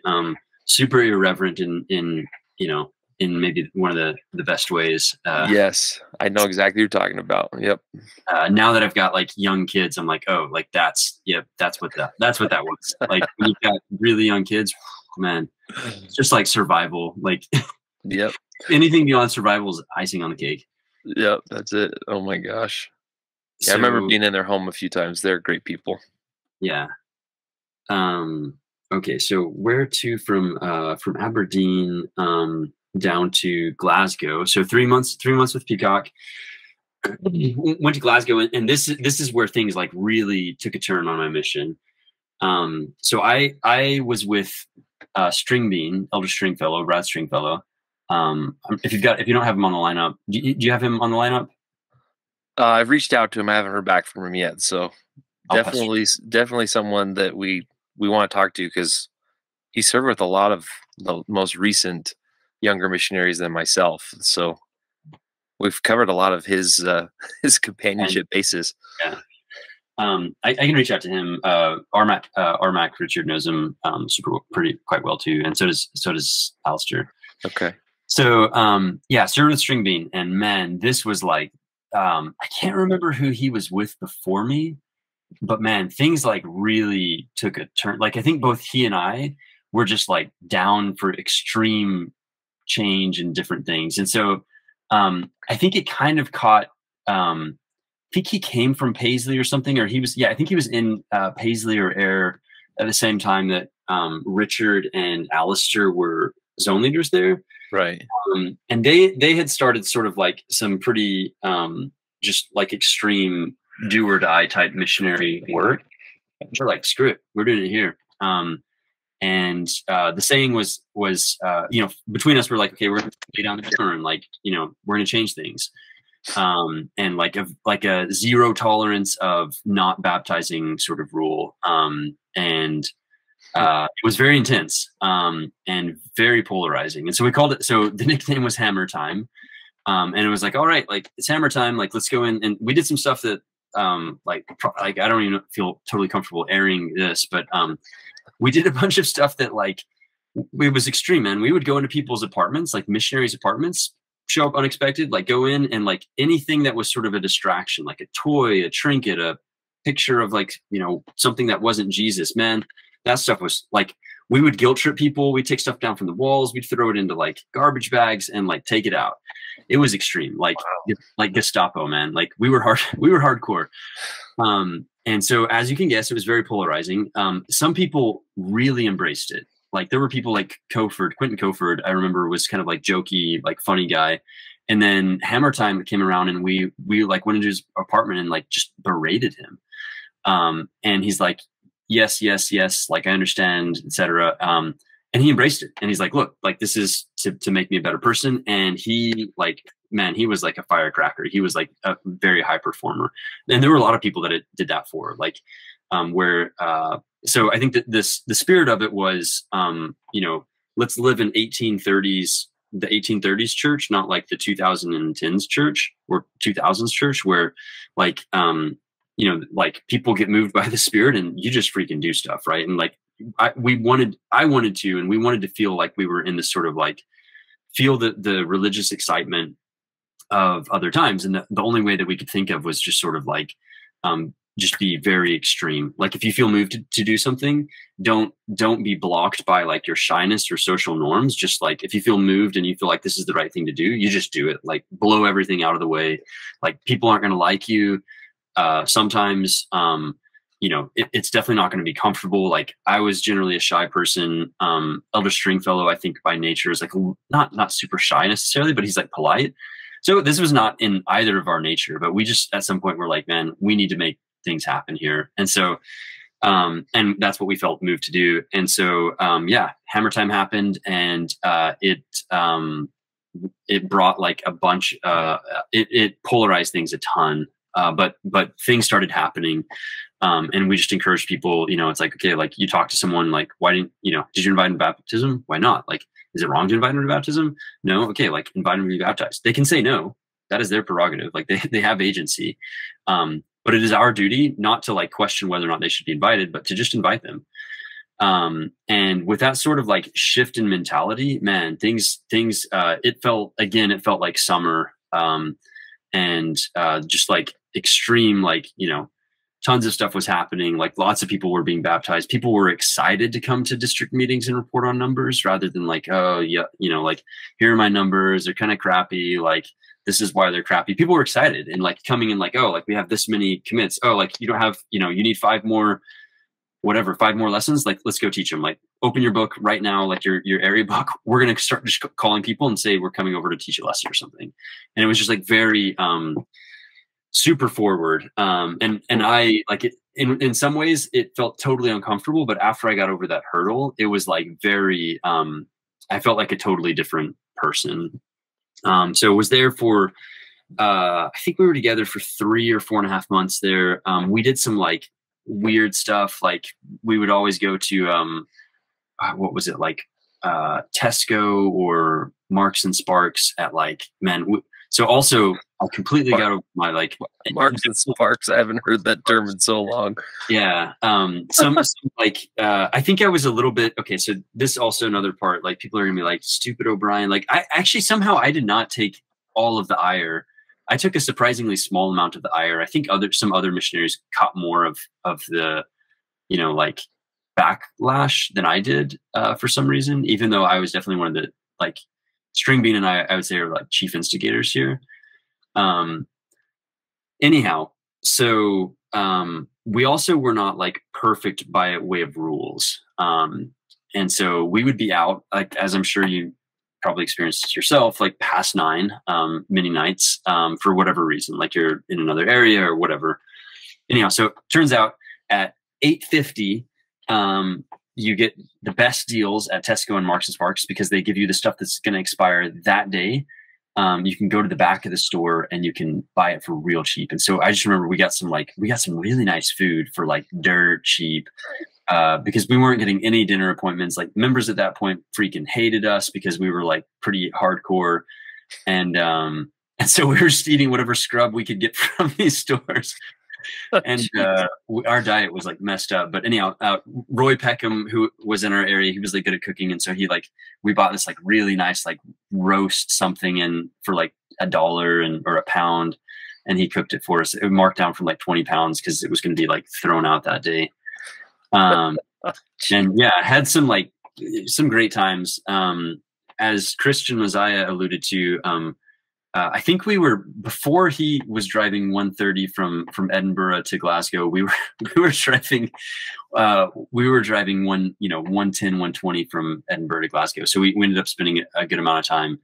Super irreverent in you know, in maybe one of the best ways. Yes, I know exactly what you're talking about. Yep. Now that I've got like young kids, I'm like, oh, like that's what that was. Like when you've got really young kids, man, it's just like survival. Like, yep. Anything beyond survival is icing on the cake. Yep, that's it. Oh my gosh. Yeah, so, I remember being in their home a few times. They're great people. Yeah. Okay, so where to from Aberdeen down to Glasgow? So three months with Peacock. Went to Glasgow, and this is where things like really took a turn on my mission. So I was with Stringbean, Elder Stringfellow, Brad Stringfellow. If you don't have him on the lineup, do you have him on the lineup? I've reached out to him. I haven't heard back from him yet. So definitely someone that we want to talk to, because he served with a lot of the most recent younger missionaries than myself. So we've covered a lot of his companionship basis. Yeah. I can reach out to him. Armac Richard knows him quite well too. And so does Alistair. Okay. So yeah, served with Stringbean, and man, this was like, I can't remember who he was with before me, but man, things like really took a turn. Like I think both he and I were just like down for extreme change and different things. And so I think it kind of caught, I think he came from Paisley or something, or he was, yeah, I think he was in Paisley or Ayr at the same time that Richard and Alistair were zone leaders there. Right. And they had started sort of like some pretty just like extreme do or die type missionary work. They're like, screw it, we're doing it here. And the saying was you know, between us, we're like, okay, we're gonna lay down the turn, like, you know, we're gonna change things. And like a zero tolerance of not baptizing sort of rule. And It was very intense and very polarizing. And so we called it, so the nickname was Hammer Time. And it was like, all right, like it's hammer time. Like, let's go in. And we did some stuff that like I don't even feel totally comfortable airing this, but we did a bunch of stuff that like it was extreme, and we would go into people's apartments, like missionaries' apartments, show up unexpected, like go in and like anything that was sort of a distraction, like a toy, a trinket, a picture of like, you know, something that wasn't Jesus, man, that stuff was like, we would guilt trip people. We'd take stuff down from the walls. We'd throw it into like garbage bags and like take it out. It was extreme. Like, wow. Like Gestapo, man. Like we were hardcore. And so as you can guess, it was very polarizing. Some people really embraced it. Like there were people like Coford, Quentin Coford, I remember was kind of like jokey, like funny guy. And then Hammer Time came around and we like went into his apartment and like just berated him. And he's like, yes, yes, yes. Like I understand, etc. And he embraced it, and he's like, look, like this is to make me a better person. And he like, man, he was like a firecracker. He was like a very high performer. And there were a lot of people that it did that for, like, so I think that the spirit of it was, you know, let's live in the 1830s church, not like the 2010s church or 2000s church where like, you know, like people get moved by the spirit and you just freaking do stuff. Right. And like, we wanted to feel like we were in this sort of like, feel the religious excitement of other times. And the only way that we could think of was just sort of like, just be very extreme. Like if you feel moved to do something, don't be blocked by like your shyness or social norms. Just like, if you feel moved and you feel like this is the right thing to do, you just do it. Like blow everything out of the way. Like people aren't going to like you. Sometimes, you know, it's definitely not going to be comfortable. Like I was generally a shy person. Elder Stringfellow, I think by nature is like, not super shy necessarily, but he's like polite. So this was not in either of our nature, but we just, at some point we're like, man, we need to make things happen here. And so, and that's what we felt moved to do. And so, yeah, Hammer Time happened, and, it brought like a bunch, it polarized things a ton. But things started happening. And we just encouraged people, you know, it's like, okay, like you talk to someone, like, why didn't, you know, did you invite him to baptism? Why not? Like, is it wrong to invite him to baptism? No. Okay. Like invite him to be baptized. They can say no, that is their prerogative. Like they have agency. But it is our duty not to like question whether or not they should be invited, but to just invite them. And with that sort of like shift in mentality, man, it felt like summer, and just like extreme, like, you know, tons of stuff was happening. Like lots of people were being baptized. People were excited to come to district meetings and report on numbers rather than like, oh yeah, you know, like here are my numbers. They're kind of crappy. Like this is why they're crappy. People were excited and like coming in like, oh, like we have this many commits. Oh, like you don't have, you know, you need five more lessons. Like, let's go teach them. Like open your book right now. Like your area book, we're going to start just calling people and say, we're coming over to teach a lesson or something. And it was just like very, super forward. And I like it in some ways it felt totally uncomfortable, but after I got over that hurdle, it was like very, I felt like a totally different person. So it was there for, I think we were together for 3 or 4.5 months there. We did some like weird stuff. Like we would always go to, what was it like, Tesco or Marks and Sparks at like, man, so also I completely got over my like Marks and Sparks. I haven't heard that term in so long. Yeah. Some like, I think I was a little bit, okay. So this also another part, like people are gonna be like stupid O'Brien. Like I actually somehow I did not take all of the ire. I took a surprisingly small amount of the ire. I think some other missionaries caught more of the, you know, like backlash than I did, for some reason, even though I was definitely one of the like, Stringbean and I would say are like chief instigators here. Anyhow, so we also were not like perfect by way of rules. And so we would be out, like as I'm sure you probably experienced yourself, like past 9, many nights, for whatever reason, like you're in another area or whatever. Anyhow, so it turns out at 8:50, you get the best deals at Tesco and Marks and Sparks because they give you the stuff that's going to expire that day. You can go to the back of the store and you can buy it for real cheap. And so I just remember we got some really nice food for like dirt cheap. because we weren't getting any dinner appointments. Like, members at that point freaking hated us because we were like pretty hardcore. And so we were just eating whatever scrub we could get from these stores. And our diet was like messed up. But anyhow, Roy Peckham, who was in our area, he was like good at cooking. And so he like, we bought this like really nice, like roast something in for like $1 and, or £1. And he cooked it for us. It marked down from like 20 pounds because it was going to be like thrown out that day. And yeah, had some like some great times. As Christian Messiah alluded to, I think we were, before he was driving 130 from Edinburgh to Glasgow, we were driving 110, 120 from Edinburgh to Glasgow. So we ended up spending a good amount of time,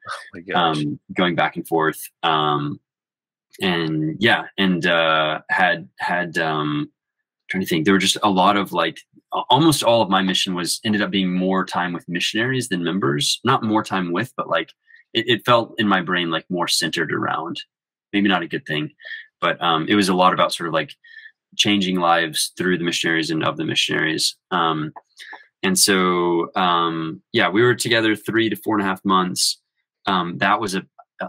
going back and forth. And yeah, and, I'm trying to think, there were just a lot of like, almost all of my mission ended up being more time with missionaries than members, not more time with, but like, it felt in my brain like more centered around, maybe not a good thing, but it was a lot about sort of like changing lives through the missionaries and of the missionaries. And so, yeah, we were together 3 to 4.5 months. That was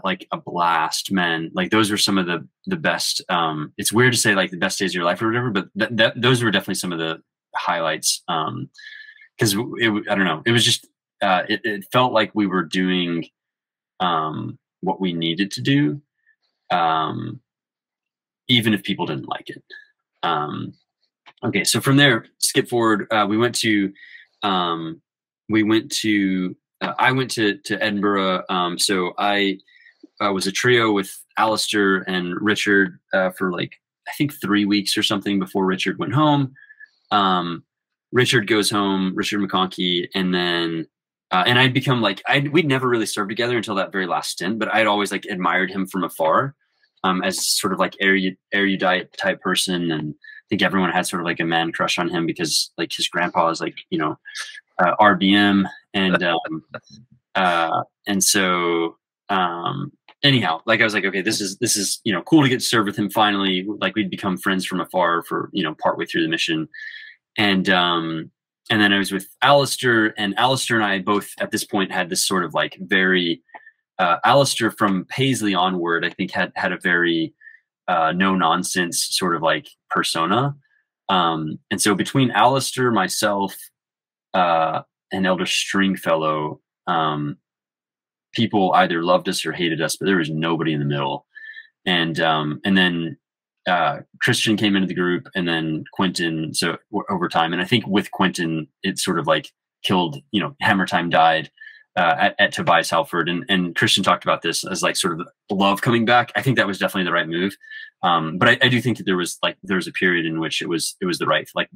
like a blast, man. Like, those were some of the best. It's weird to say like the best days of your life or whatever, but those were definitely some of the highlights. Cause I don't know, it was just, it felt like we were doing what we needed to do, even if people didn't like it. Okay, so from there, skip forward. I went to Edinburgh. So I was a trio with Alistair and Richard for like, I think 3 weeks or something before Richard went home. Richard goes home, Richard McConkie, and then and I'd become like, we'd never really served together until that very last stint, but I'd always like admired him from afar, as sort of like erudite type person. And I think everyone had sort of like a man crush on him because like his grandpa is like, you know, RBM. And, and so, anyhow, like I was like, okay, this is, you know, cool to get to serve with him finally. Like, we'd become friends from afar for, you know, partway through the mission. And then I was with Alistair, and Alistair and I both at this point had this sort of like very, Alistair from Paisley onward, I think had a very, no nonsense sort of like persona. And so between Alistair, myself, and Elder Stringfellow, people either loved us or hated us, but there was nobody in the middle. And then, Christian came into the group, and then Quentin. So over time, and I think with Quentin, it sort of like killed, you know, Hammer Time died at Tobias Halford. And Christian talked about this as like sort of love coming back. I think that was definitely the right move. But I do think that there was a period in which it was the right, like,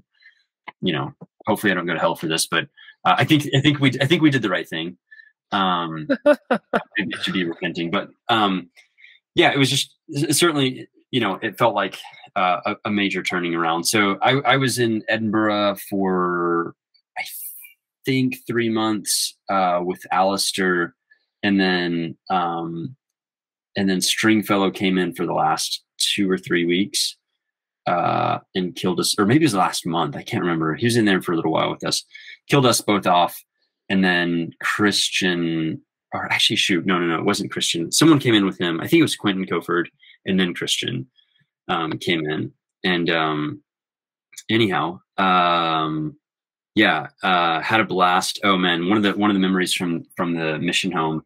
you know, hopefully I don't go to hell for this, but I think we did the right thing. Maybe it should be repenting, but yeah, it was just certainly, you know, it felt like a major turning around. So I was in Edinburgh for, I think, 3 months with Alistair, and then Stringfellow came in for the last 2 or 3 weeks and killed us, or maybe it was the last month. I can't remember. He was in there for a little while with us, killed us both off. And then Christian, or actually, shoot, no, it wasn't Christian. Someone came in with him. I think it was Quentin Coford. And then Christian came in, and anyhow, yeah, had a blast. Oh man, one of the memories from the mission home.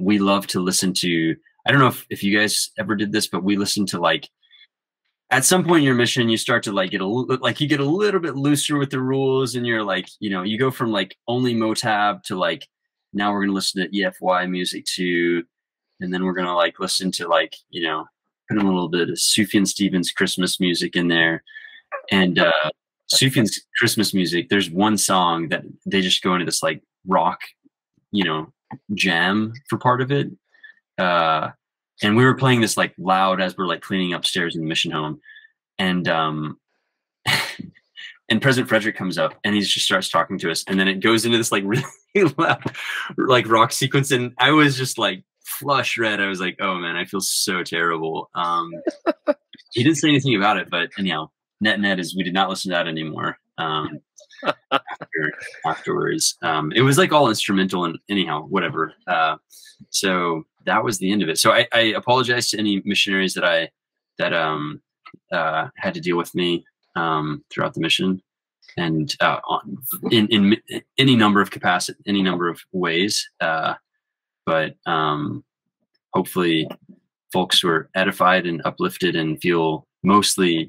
We love to listen to, I don't know if you guys ever did this, but we listened to, like, at some point in your mission, you start to like get a little bit looser with the rules, and you're like, you know, you go from like only Motab to like, now we're gonna listen to EFY music too. And then we're going to like listen to, like, you know, put a little bit of Sufjan Stevens Christmas music in there. And Sufjan's Christmas music, there's one song that they just go into this like rock, you know, jam for part of it. And we were playing this like loud as we're like cleaning upstairs in the mission home. And and President Frederick comes up, and he just starts talking to us. And then it goes into this like really loud like rock sequence. And I was just like, flush red. I was like, oh man, I feel so terrible. He didn't say anything about it, but anyhow, net is we did not listen to that anymore. afterwards. It was like all instrumental and anyhow, whatever. So that was the end of it. So I apologize to any missionaries that had to deal with me throughout the mission, and in any number of capacity, any number of ways. But hopefully folks were edified and uplifted and feel mostly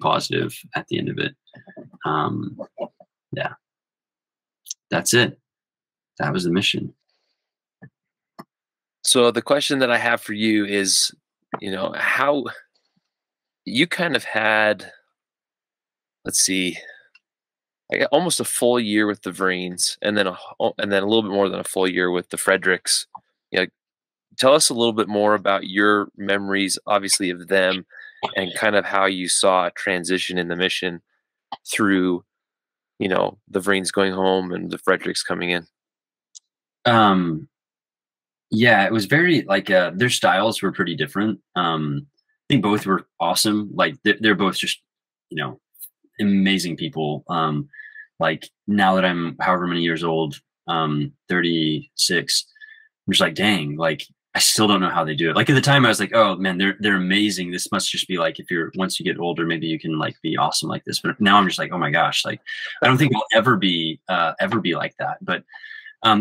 positive at the end of it. Yeah, that's it. That was the mission. So the question that I have for you is, you know, how you kind of had, let's see, I got almost a full year with the Vriens, and then a little bit more than a full year with the Fredericks. You know, tell us a little bit more about your memories, obviously, of them, and kind of how you saw a transition in the mission through, you know, the Vriens going home and the Fredericks coming in. Yeah, it was very like their styles were pretty different. I think both were awesome. Like they're both just, you know, amazing people. Like now that I'm however many years old, 36, I'm just like, dang, like I still don't know how they do it. Like at the time I was like, oh man, they're amazing. This must just be like, if you're, once you get older, maybe you can like be awesome like this. But now I'm just like, oh my gosh, like I don't think we'll ever be like that. But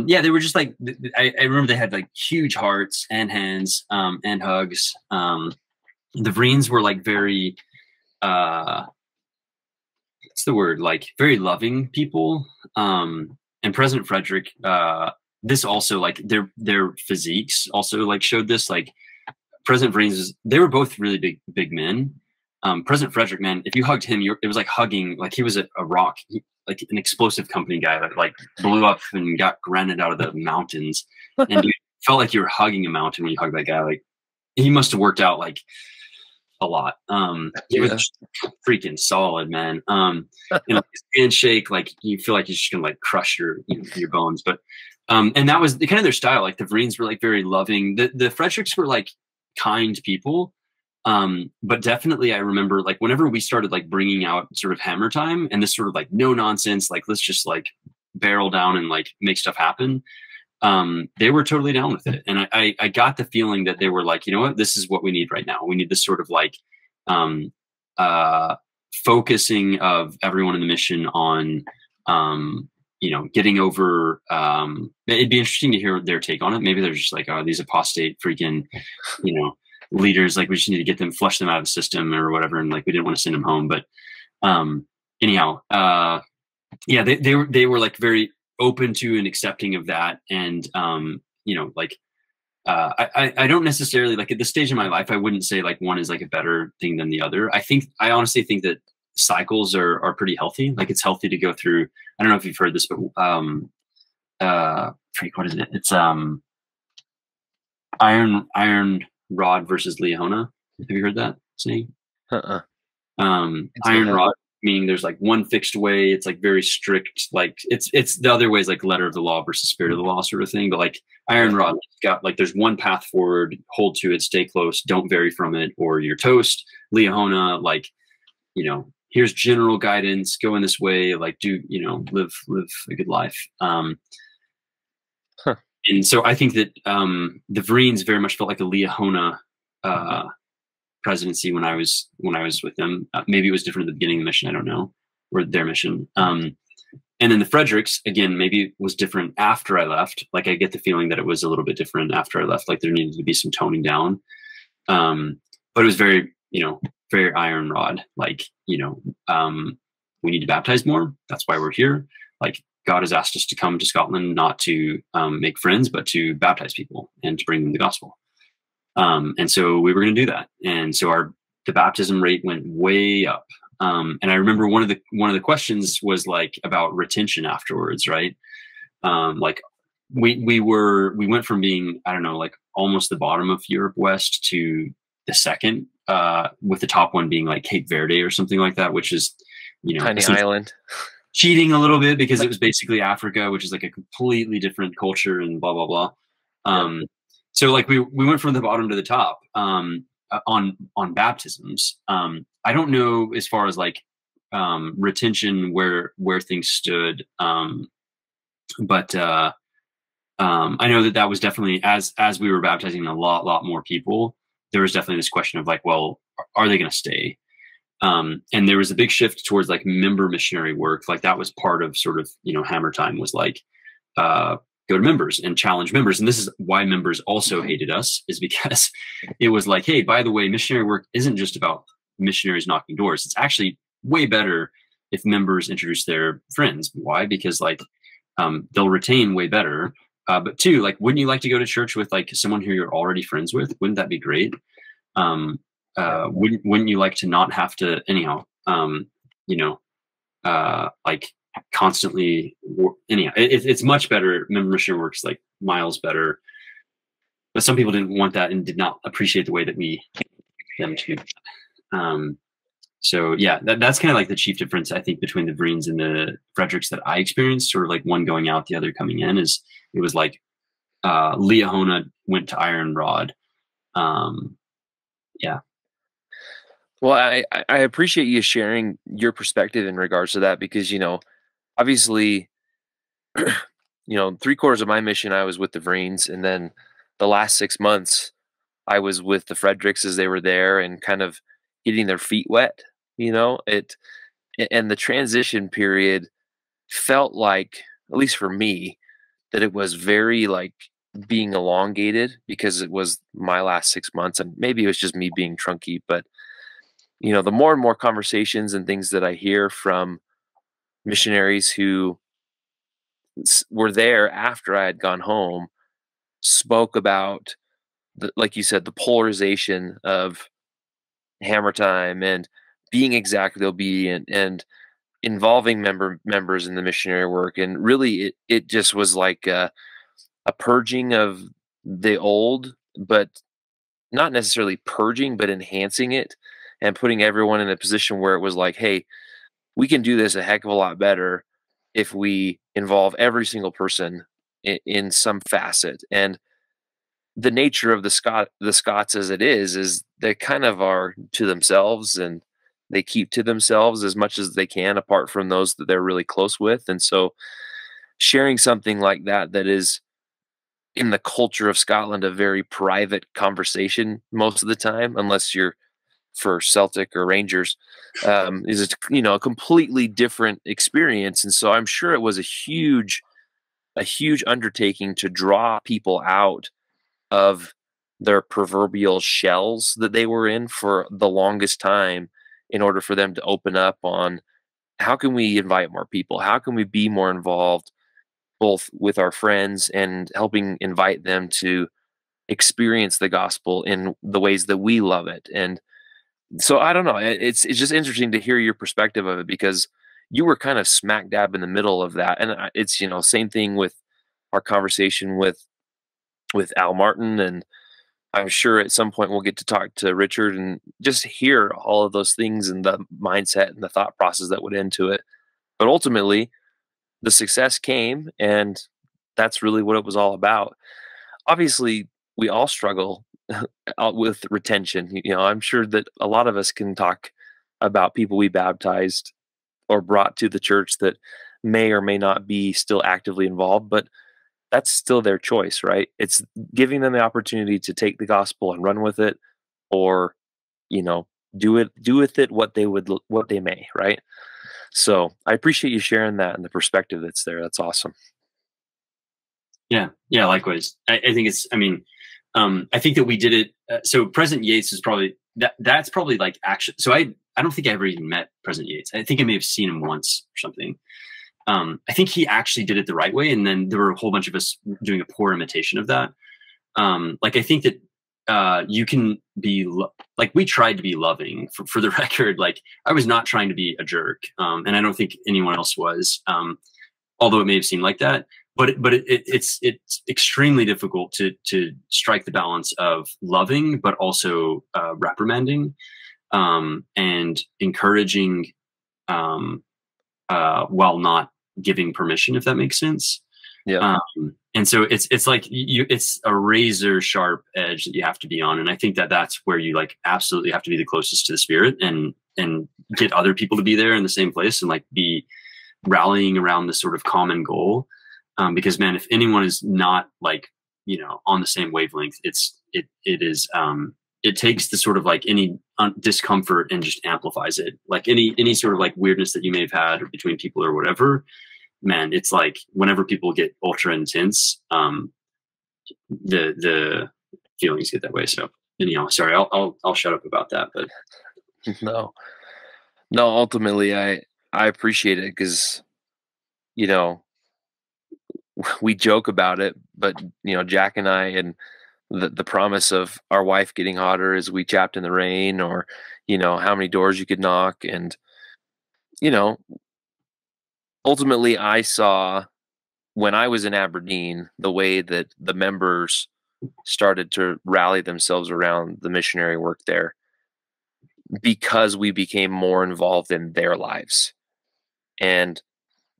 yeah, they were just like, I remember they had like huge hearts and hands and hugs. The Vriens were like very, what's the word? Like very loving people. And President Frederick, this also like their physiques also like showed this. Like President Vriens, they were both really big men. President Frederick, man, if you hugged him, it was like hugging, like he was a rock, like an explosive company guy that like blew up and got granite out of the mountains. And you felt like you were hugging a mountain when you hugged that guy. Like he must have worked out like a lot. He was freaking solid, man. You know, his handshake, like you feel like you're just gonna like crush your bones. But and that was kind of their style. Like the Vriens were like very loving. The Fredericks were like kind people. But definitely I remember like whenever we started like bringing out sort of hammer time and this sort of like no nonsense, like let's just like barrel down and like make stuff happen. They were totally down with it. And I got the feeling that they were like, you know what, this is what we need right now. We need this sort of like, focusing of everyone in the mission on, you know, getting over, it'd be interesting to hear their take on it. Maybe they're just like, oh, these apostate freaking, you know, leaders, like we just need to get them, flush them out of the system or whatever. And like, we didn't want to send them home, but, anyhow, yeah, they were like very open to and accepting of that. And, you know, like, I don't necessarily like at this stage in my life, I wouldn't say like one is like a better thing than the other. I honestly think that cycles are pretty healthy. Like it's healthy to go through, I don't know if you've heard this, but, what is it? It's, iron rod versus Leona. Have you heard that saying? Iron rod, meaning there's like one fixed way. It's like very strict. Like it's the other way is like letter of the law versus spirit of the law sort of thing. But like iron rod, got like, there's one path forward, hold to it, stay close, don't vary from it, or you're toast. Leona, like, you know, here's general guidance, go in this way, like do, you know, live a good life. And so I think that the Vriens very much felt like a Leahona presidency when I was with them. Maybe it was different at the beginning of the mission, I don't know, or their mission. And then the Fredericks, again, maybe it was different after I left. Like I get the feeling that it was a little bit different after I left, like there needed to be some toning down. But it was very, you know, very iron rod. Like, you know, we need to baptize more. That's why we're here. Like, God has asked us to come to Scotland, not to make friends, but to baptize people and to bring them the gospel. And so we were going to do that. And so the baptism rate went way up. And I remember one of the questions was like about retention afterwards, right? Like we went from being, I don't know, like almost the bottom of Europe West to the second, with the top one being like Cape Verde or something like that, which is, you know, tiny island. Cheating a little bit because it was basically Africa, which is like a completely different culture and blah, blah, blah. So like we went from the bottom to the top on baptisms. I don't know as far as like retention where things stood. But I know that that was definitely, as we were baptizing a lot more people, there was definitely this question of like, well, are they going to stay? And there was a big shift towards like member missionary work. Like that was part of sort of, you know, Hammer Time was like, go to members and challenge members. And this is why members also hated us, is because it was like, hey, by the way, missionary work isn't just about missionaries knocking doors. It's actually way better if members introduce their friends. Why? Because like, they'll retain way better. But two, like, wouldn't you like to go to church with like someone who you're already friends with? Wouldn't that be great? Wouldn't you like to not have to anyhow, you know, like, constantly anyhow, it's much better. Membership works like miles better, but some people didn't want that and did not appreciate the way that we them to. So yeah, that's kind of like the chief difference, I think, between the Vriens and the Fredericks that I experienced, sort of like one going out, the other coming in, is it was like Leahona went to Iron Rod. Yeah. Well, I appreciate you sharing your perspective in regards to that, because, you know, obviously, you know, 3/4 of my mission, I was with the Vriens, and then the last 6 months I was with the Fredericks as they were there and kind of getting their feet wet, you know, and the transition period felt like, at least for me, that it was very like being elongated because it was my last 6 months, and maybe it was just me being trunky, but you know, the more and more conversations and things that I hear from missionaries who were there after I had gone home spoke about, like you said, the polarization of Hammer Time and being exactly obedient and involving members in the missionary work. And really it just was like a purging of the old, but not necessarily purging, but enhancing it and putting everyone in a position where it was like, hey, we can do this a heck of a lot better if we involve every single person in some facet. And the nature of the Scots as it is they kind of are to themselves, and they keep to themselves as much as they can apart from those that they're really close with. And so sharing something like that, that is in the culture of Scotland, a very private conversation most of the time, unless you're for Celtic or Rangers, is it, you know, a completely different experience. And so I'm sure it was a huge undertaking to draw people out of their proverbial shells that they were in for the longest time, in order for them to open up on how can we invite more people? How can we be more involved, both with our friends and helping invite them to experience the gospel in the ways that we love it? And so I don't know. It's just interesting to hear your perspective of it, because you were kind of smack dab in the middle of that. And it's, you know, same thing with our conversation with Al Martin. And I'm sure at some point we'll get to talk to Richard and just hear all of those things and the mindset and the thought process that went into it. But ultimately the success came, and that's really what it was all about. Obviously we all struggle with retention. You know, I'm sure that a lot of us can talk about people we baptized or brought to the church that may or may not be still actively involved, but that's still their choice, right? It's giving them the opportunity to take the gospel and run with it, or, you know, do with it what they may, right? So I appreciate you sharing that and the perspective that's there. That's awesome. Yeah. Yeah. Likewise. I think it's, I mean, I think that we did it. So President Yates is probably that's probably like action. So I don't think I ever even met President Yates. I think I may have seen him once or something. I think he actually did it the right way, and then there were a whole bunch of us doing a poor imitation of that. Like, I think that you can be like, we tried to be loving for the record. Like, I was not trying to be a jerk. And I don't think anyone else was, although it may have seemed like that. But it's extremely difficult to strike the balance of loving, but also reprimanding and encouraging while not giving permission, if that makes sense. Yeah. And so it's like it's a razor sharp edge that you have to be on, and I think that that's where you like absolutely have to be the closest to the Spirit and get other people to be there in the same place and like be rallying around this sort of common goal. Because man, if anyone is not like, you know, on the same wavelength, it takes the sort of like any discomfort and just amplifies it. Like any sort of like weirdness that you may have had between people or whatever, man, it's like whenever people get ultra intense, the feelings get that way. So, you know, sorry, I'll shut up about that, but no, ultimately I appreciate it. 'Cause you know, we joke about it, but you know, Jack and I, and the promise of our wife getting hotter as we chapped in the rain, or, you know, how many doors you could knock. And, you know, ultimately I saw when I was in Aberdeen, the way that the members started to rally themselves around the missionary work there, because we became more involved in their lives. And,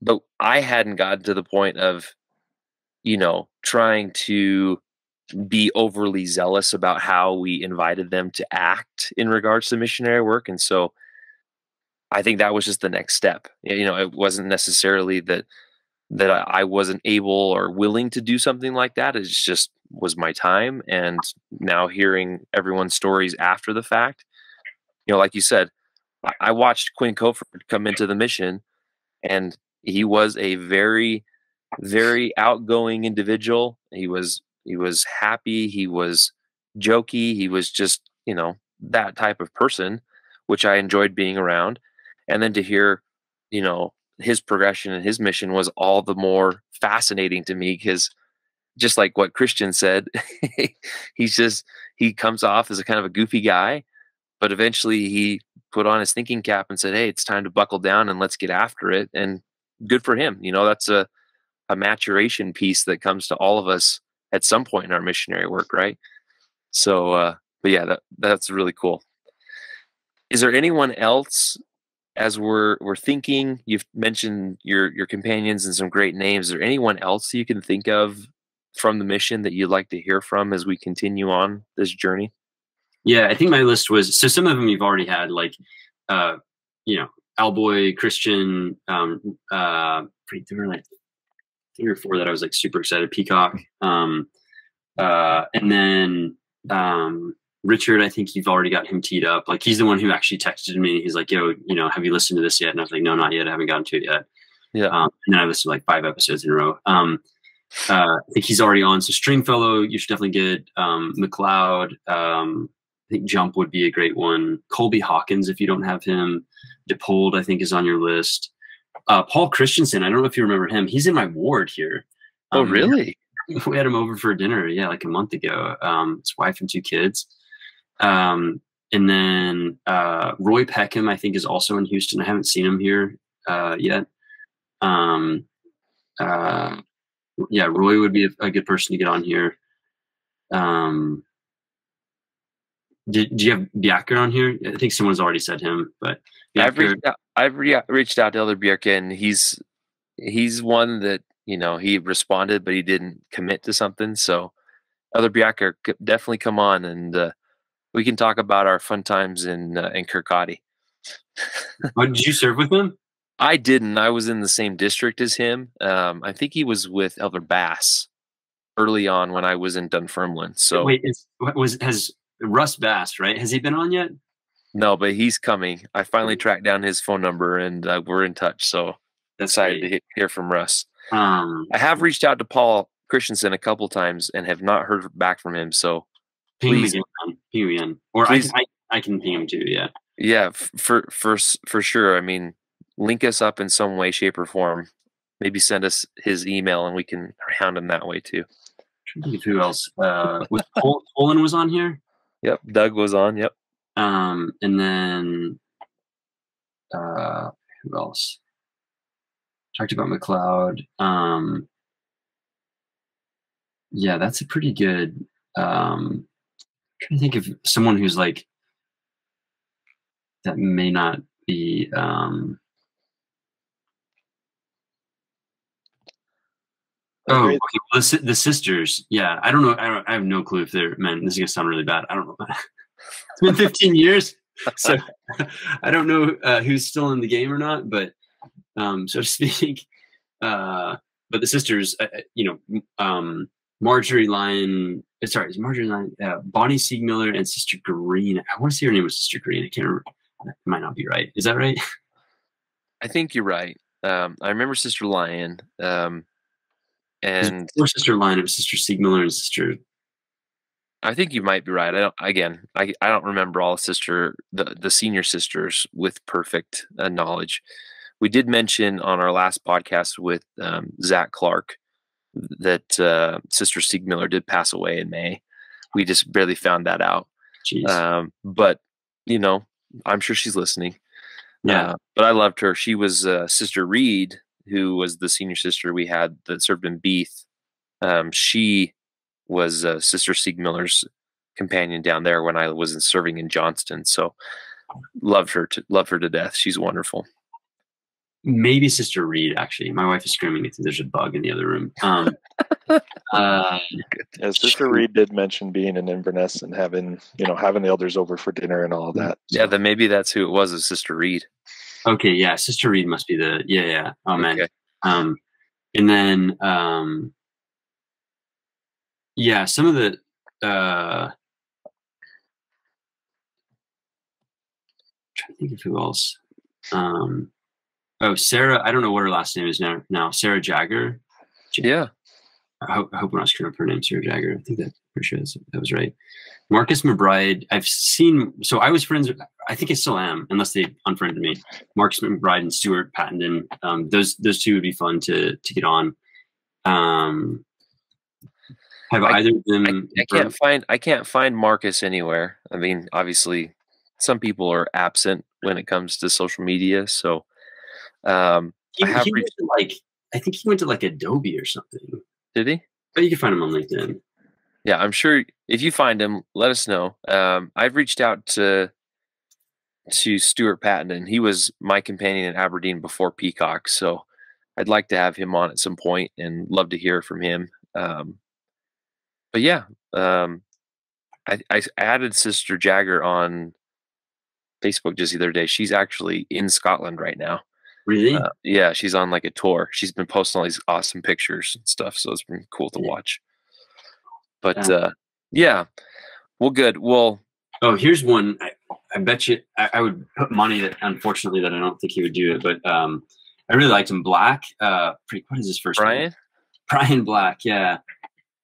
but I hadn't gotten to the point of, you know, trying to be overly zealous about how we invited them to act in regards to missionary work. And so I think that was just the next step. You know, it wasn't necessarily that I wasn't able or willing to do something like that. It just was my time. And now hearing everyone's stories after the fact, you know, like you said, I watched Quinn Coford come into the mission, and he was a very, very outgoing individual. He was happy. He was jokey. He was just, you know, that type of person, which I enjoyed being around. And then to hear, you know, his progression and his mission was all the more fascinating to me, because just like what Christian said, he comes off as a kind of a goofy guy, but eventually he put on his thinking cap and said, hey, it's time to buckle down and let's get after it. And good for him. You know, that's a maturation piece that comes to all of us at some point in our missionary work, right? So, but yeah, that's really cool. Is there anyone else, as we're thinking, you've mentioned your companions and some great names, is there anyone else you can think of from the mission that you'd like to hear from as we continue on this journey? Yeah, I think my list was, so some of them you've already had, like, you know, Alboy, Christian, there were like 3 or 4 that I was like super excited. Peacock, and then Richard, I think you've already got him teed up. Like, he's the one who actually texted me. He's like, yo, you know, have you listened to this yet? And I was like, no, not yet. I haven't gotten to it yet. Yeah. And then I listened to like 5 episodes in a row. I think he's already on. So Stringfellow, you should definitely get. McLeod, I think Jump would be a great one. Colby Hawkins, if you don't have him. DePold, I think, is on your list. Paul Christensen, I don't know if you remember him. He's in my ward here. Oh, really? We had him over for dinner, yeah, like a month ago. His wife and 2 kids. And then Roy Peckham, I think, is also in Houston. I haven't seen him here yet. Yeah, Roy would be a good person to get on here. Do you have Biaker on here? I think someone's already said him, but I've reached out to Elder Biaker, and he's one that, you know, he responded, but he didn't commit to something. So Elder Biaker, definitely come on, and we can talk about our fun times in Kirkcaldy. Oh, did you serve with him? I didn't. I was in the same district as him. I think he was with Elder Bass early on when I was in Dunfermline. So wait, has Russ Bass, right? Has he been on yet? No, but he's coming. I finally tracked down his phone number, and we're in touch. So that's excited to hear from Russ. I have reached out to Paul Christensen a couple times and have not heard back from him. So please, ping me in, or I can ping him too. Yeah, yeah, for sure. I mean, link us up in some way, shape, or form. Maybe send us his email, and we can hound him that way too. Who else? Colin was on here. Yep, Doug was on. Yep. And then who else? Talked about McLeod. Yeah, that's a pretty good. I'm trying to think of someone who's like that may not be. Oh, okay. The sisters. Yeah, I don't know. I have no clue if they're men. This is gonna sound really bad. I don't know. It's been 15 years, so I don't know who's still in the game or not, but so to speak. But the sisters, Marjorie Lyon, sorry, is Marjorie Lyon, Bonnie Siegmiller, and Sister Green. I want to say her name was Sister Green. I can't remember. That might not be right. Is that right? I think you're right. I remember Sister Lyon. And before Sister Lyon, it was Sister Siegmiller and Sister. I think you might be right. I don't. Again, I don't remember all sister the senior sisters with perfect knowledge. We did mention on our last podcast with Zach Clark that Sister Siegmiller did pass away in May. We just barely found that out. Jeez. But you know, I'm sure she's listening. Yeah. But I loved her. She was Sister Reed, who was the senior sister we had that served in Beath. She was Sister Siegmiller's companion down there when I was serving in Johnston. So loved her to death. She's wonderful. Maybe Sister Reed, actually. My wife is screaming. I think there's a bug in the other room. Yeah, Sister Reed did mention being in Inverness and having the elders over for dinner and all of that. So. Yeah, then maybe that's who it was, is Sister Reed. Okay, yeah, Sister Reed must be the yeah. Oh man. Okay. And then yeah, some of the I'm trying to think of who else. Oh, Sarah, I don't know what her last name is now. Sarah Jagger. Yeah. I hope we're not screwing up her name, Sarah Jagger. I think that was right. Marcus McBride, I've seen, so I was friends with, I think I still am, unless they unfriended me. Marcus McBride and Stuart Patton. Those two would be fun to get on. Have either of them? I can't find Marcus anywhere. I mean, obviously, some people are absent when it comes to social media, so. He went to I think he went to Adobe or something. Did he? But you can find him on LinkedIn. Yeah, I'm sure if you find him, let us know. I've reached out to Stuart Patton, and he was my companion in Aberdeen before Peacock, so I'd like to have him on at some point and love to hear from him. But yeah, I added Sister Jagger on Facebook just the other day. She's actually in Scotland right now. Really? Yeah, she's on a tour. She's been posting all these awesome pictures and stuff, so it's been cool to watch. But yeah, well, good. Well, oh, here's one. I bet you I would put money that, unfortunately, that I don't think he would do it. But I really liked him, Black. What is his first name? Brian Black. Yeah.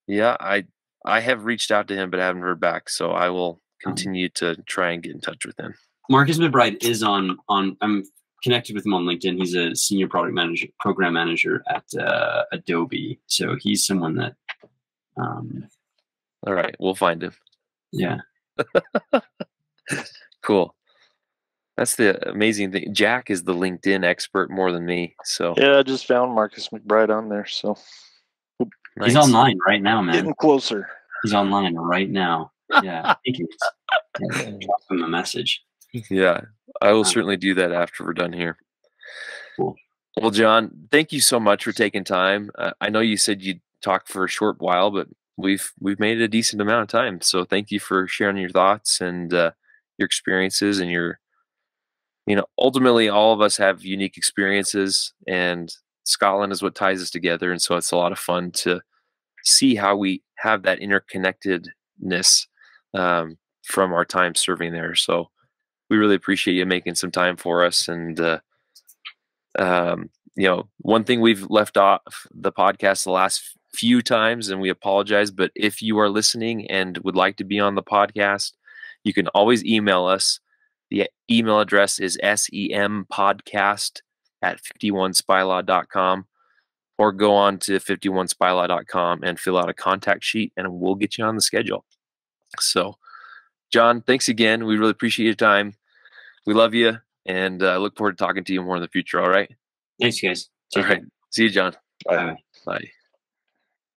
Yeah, I have reached out to him, but I haven't heard back. So I will continue to try and get in touch with him. Marcus McBride is on. I'm connected with him on LinkedIn. He's a senior program manager at Adobe. So he's someone that. All right, we'll find him. Yeah. Cool. That's the amazing thing. Jack is the LinkedIn expert more than me. So yeah, I just found Marcus McBride on there. So nice. He's online right now, man. Getting closer. He's online right now. Yeah, I think he's drop him a message. Yeah, I will certainly do that after we're done here. Cool. Well, John, thank you so much for taking time. I know you said you'd talk for a short while, but we've made it a decent amount of time. So thank you for sharing your thoughts and your experiences and your, ultimately all of us have unique experiences, and Scotland is what ties us together. And so it's a lot of fun to see how we have that interconnectedness from our time serving there. So we really appreciate you making some time for us. And, one thing we've left off the podcast the last few times, and we apologize, but if you are listening and would like to be on the podcast, you can always email us. The email address is sempodcast@51spylaw.com, or go on to 51spylaw.com and fill out a contact sheet, and we'll get you on the schedule. So, John, thanks again. We really appreciate your time. We love you, and I look forward to talking to you more in the future. All right. Thanks, guys. All right. See you, John. Bye. Bye.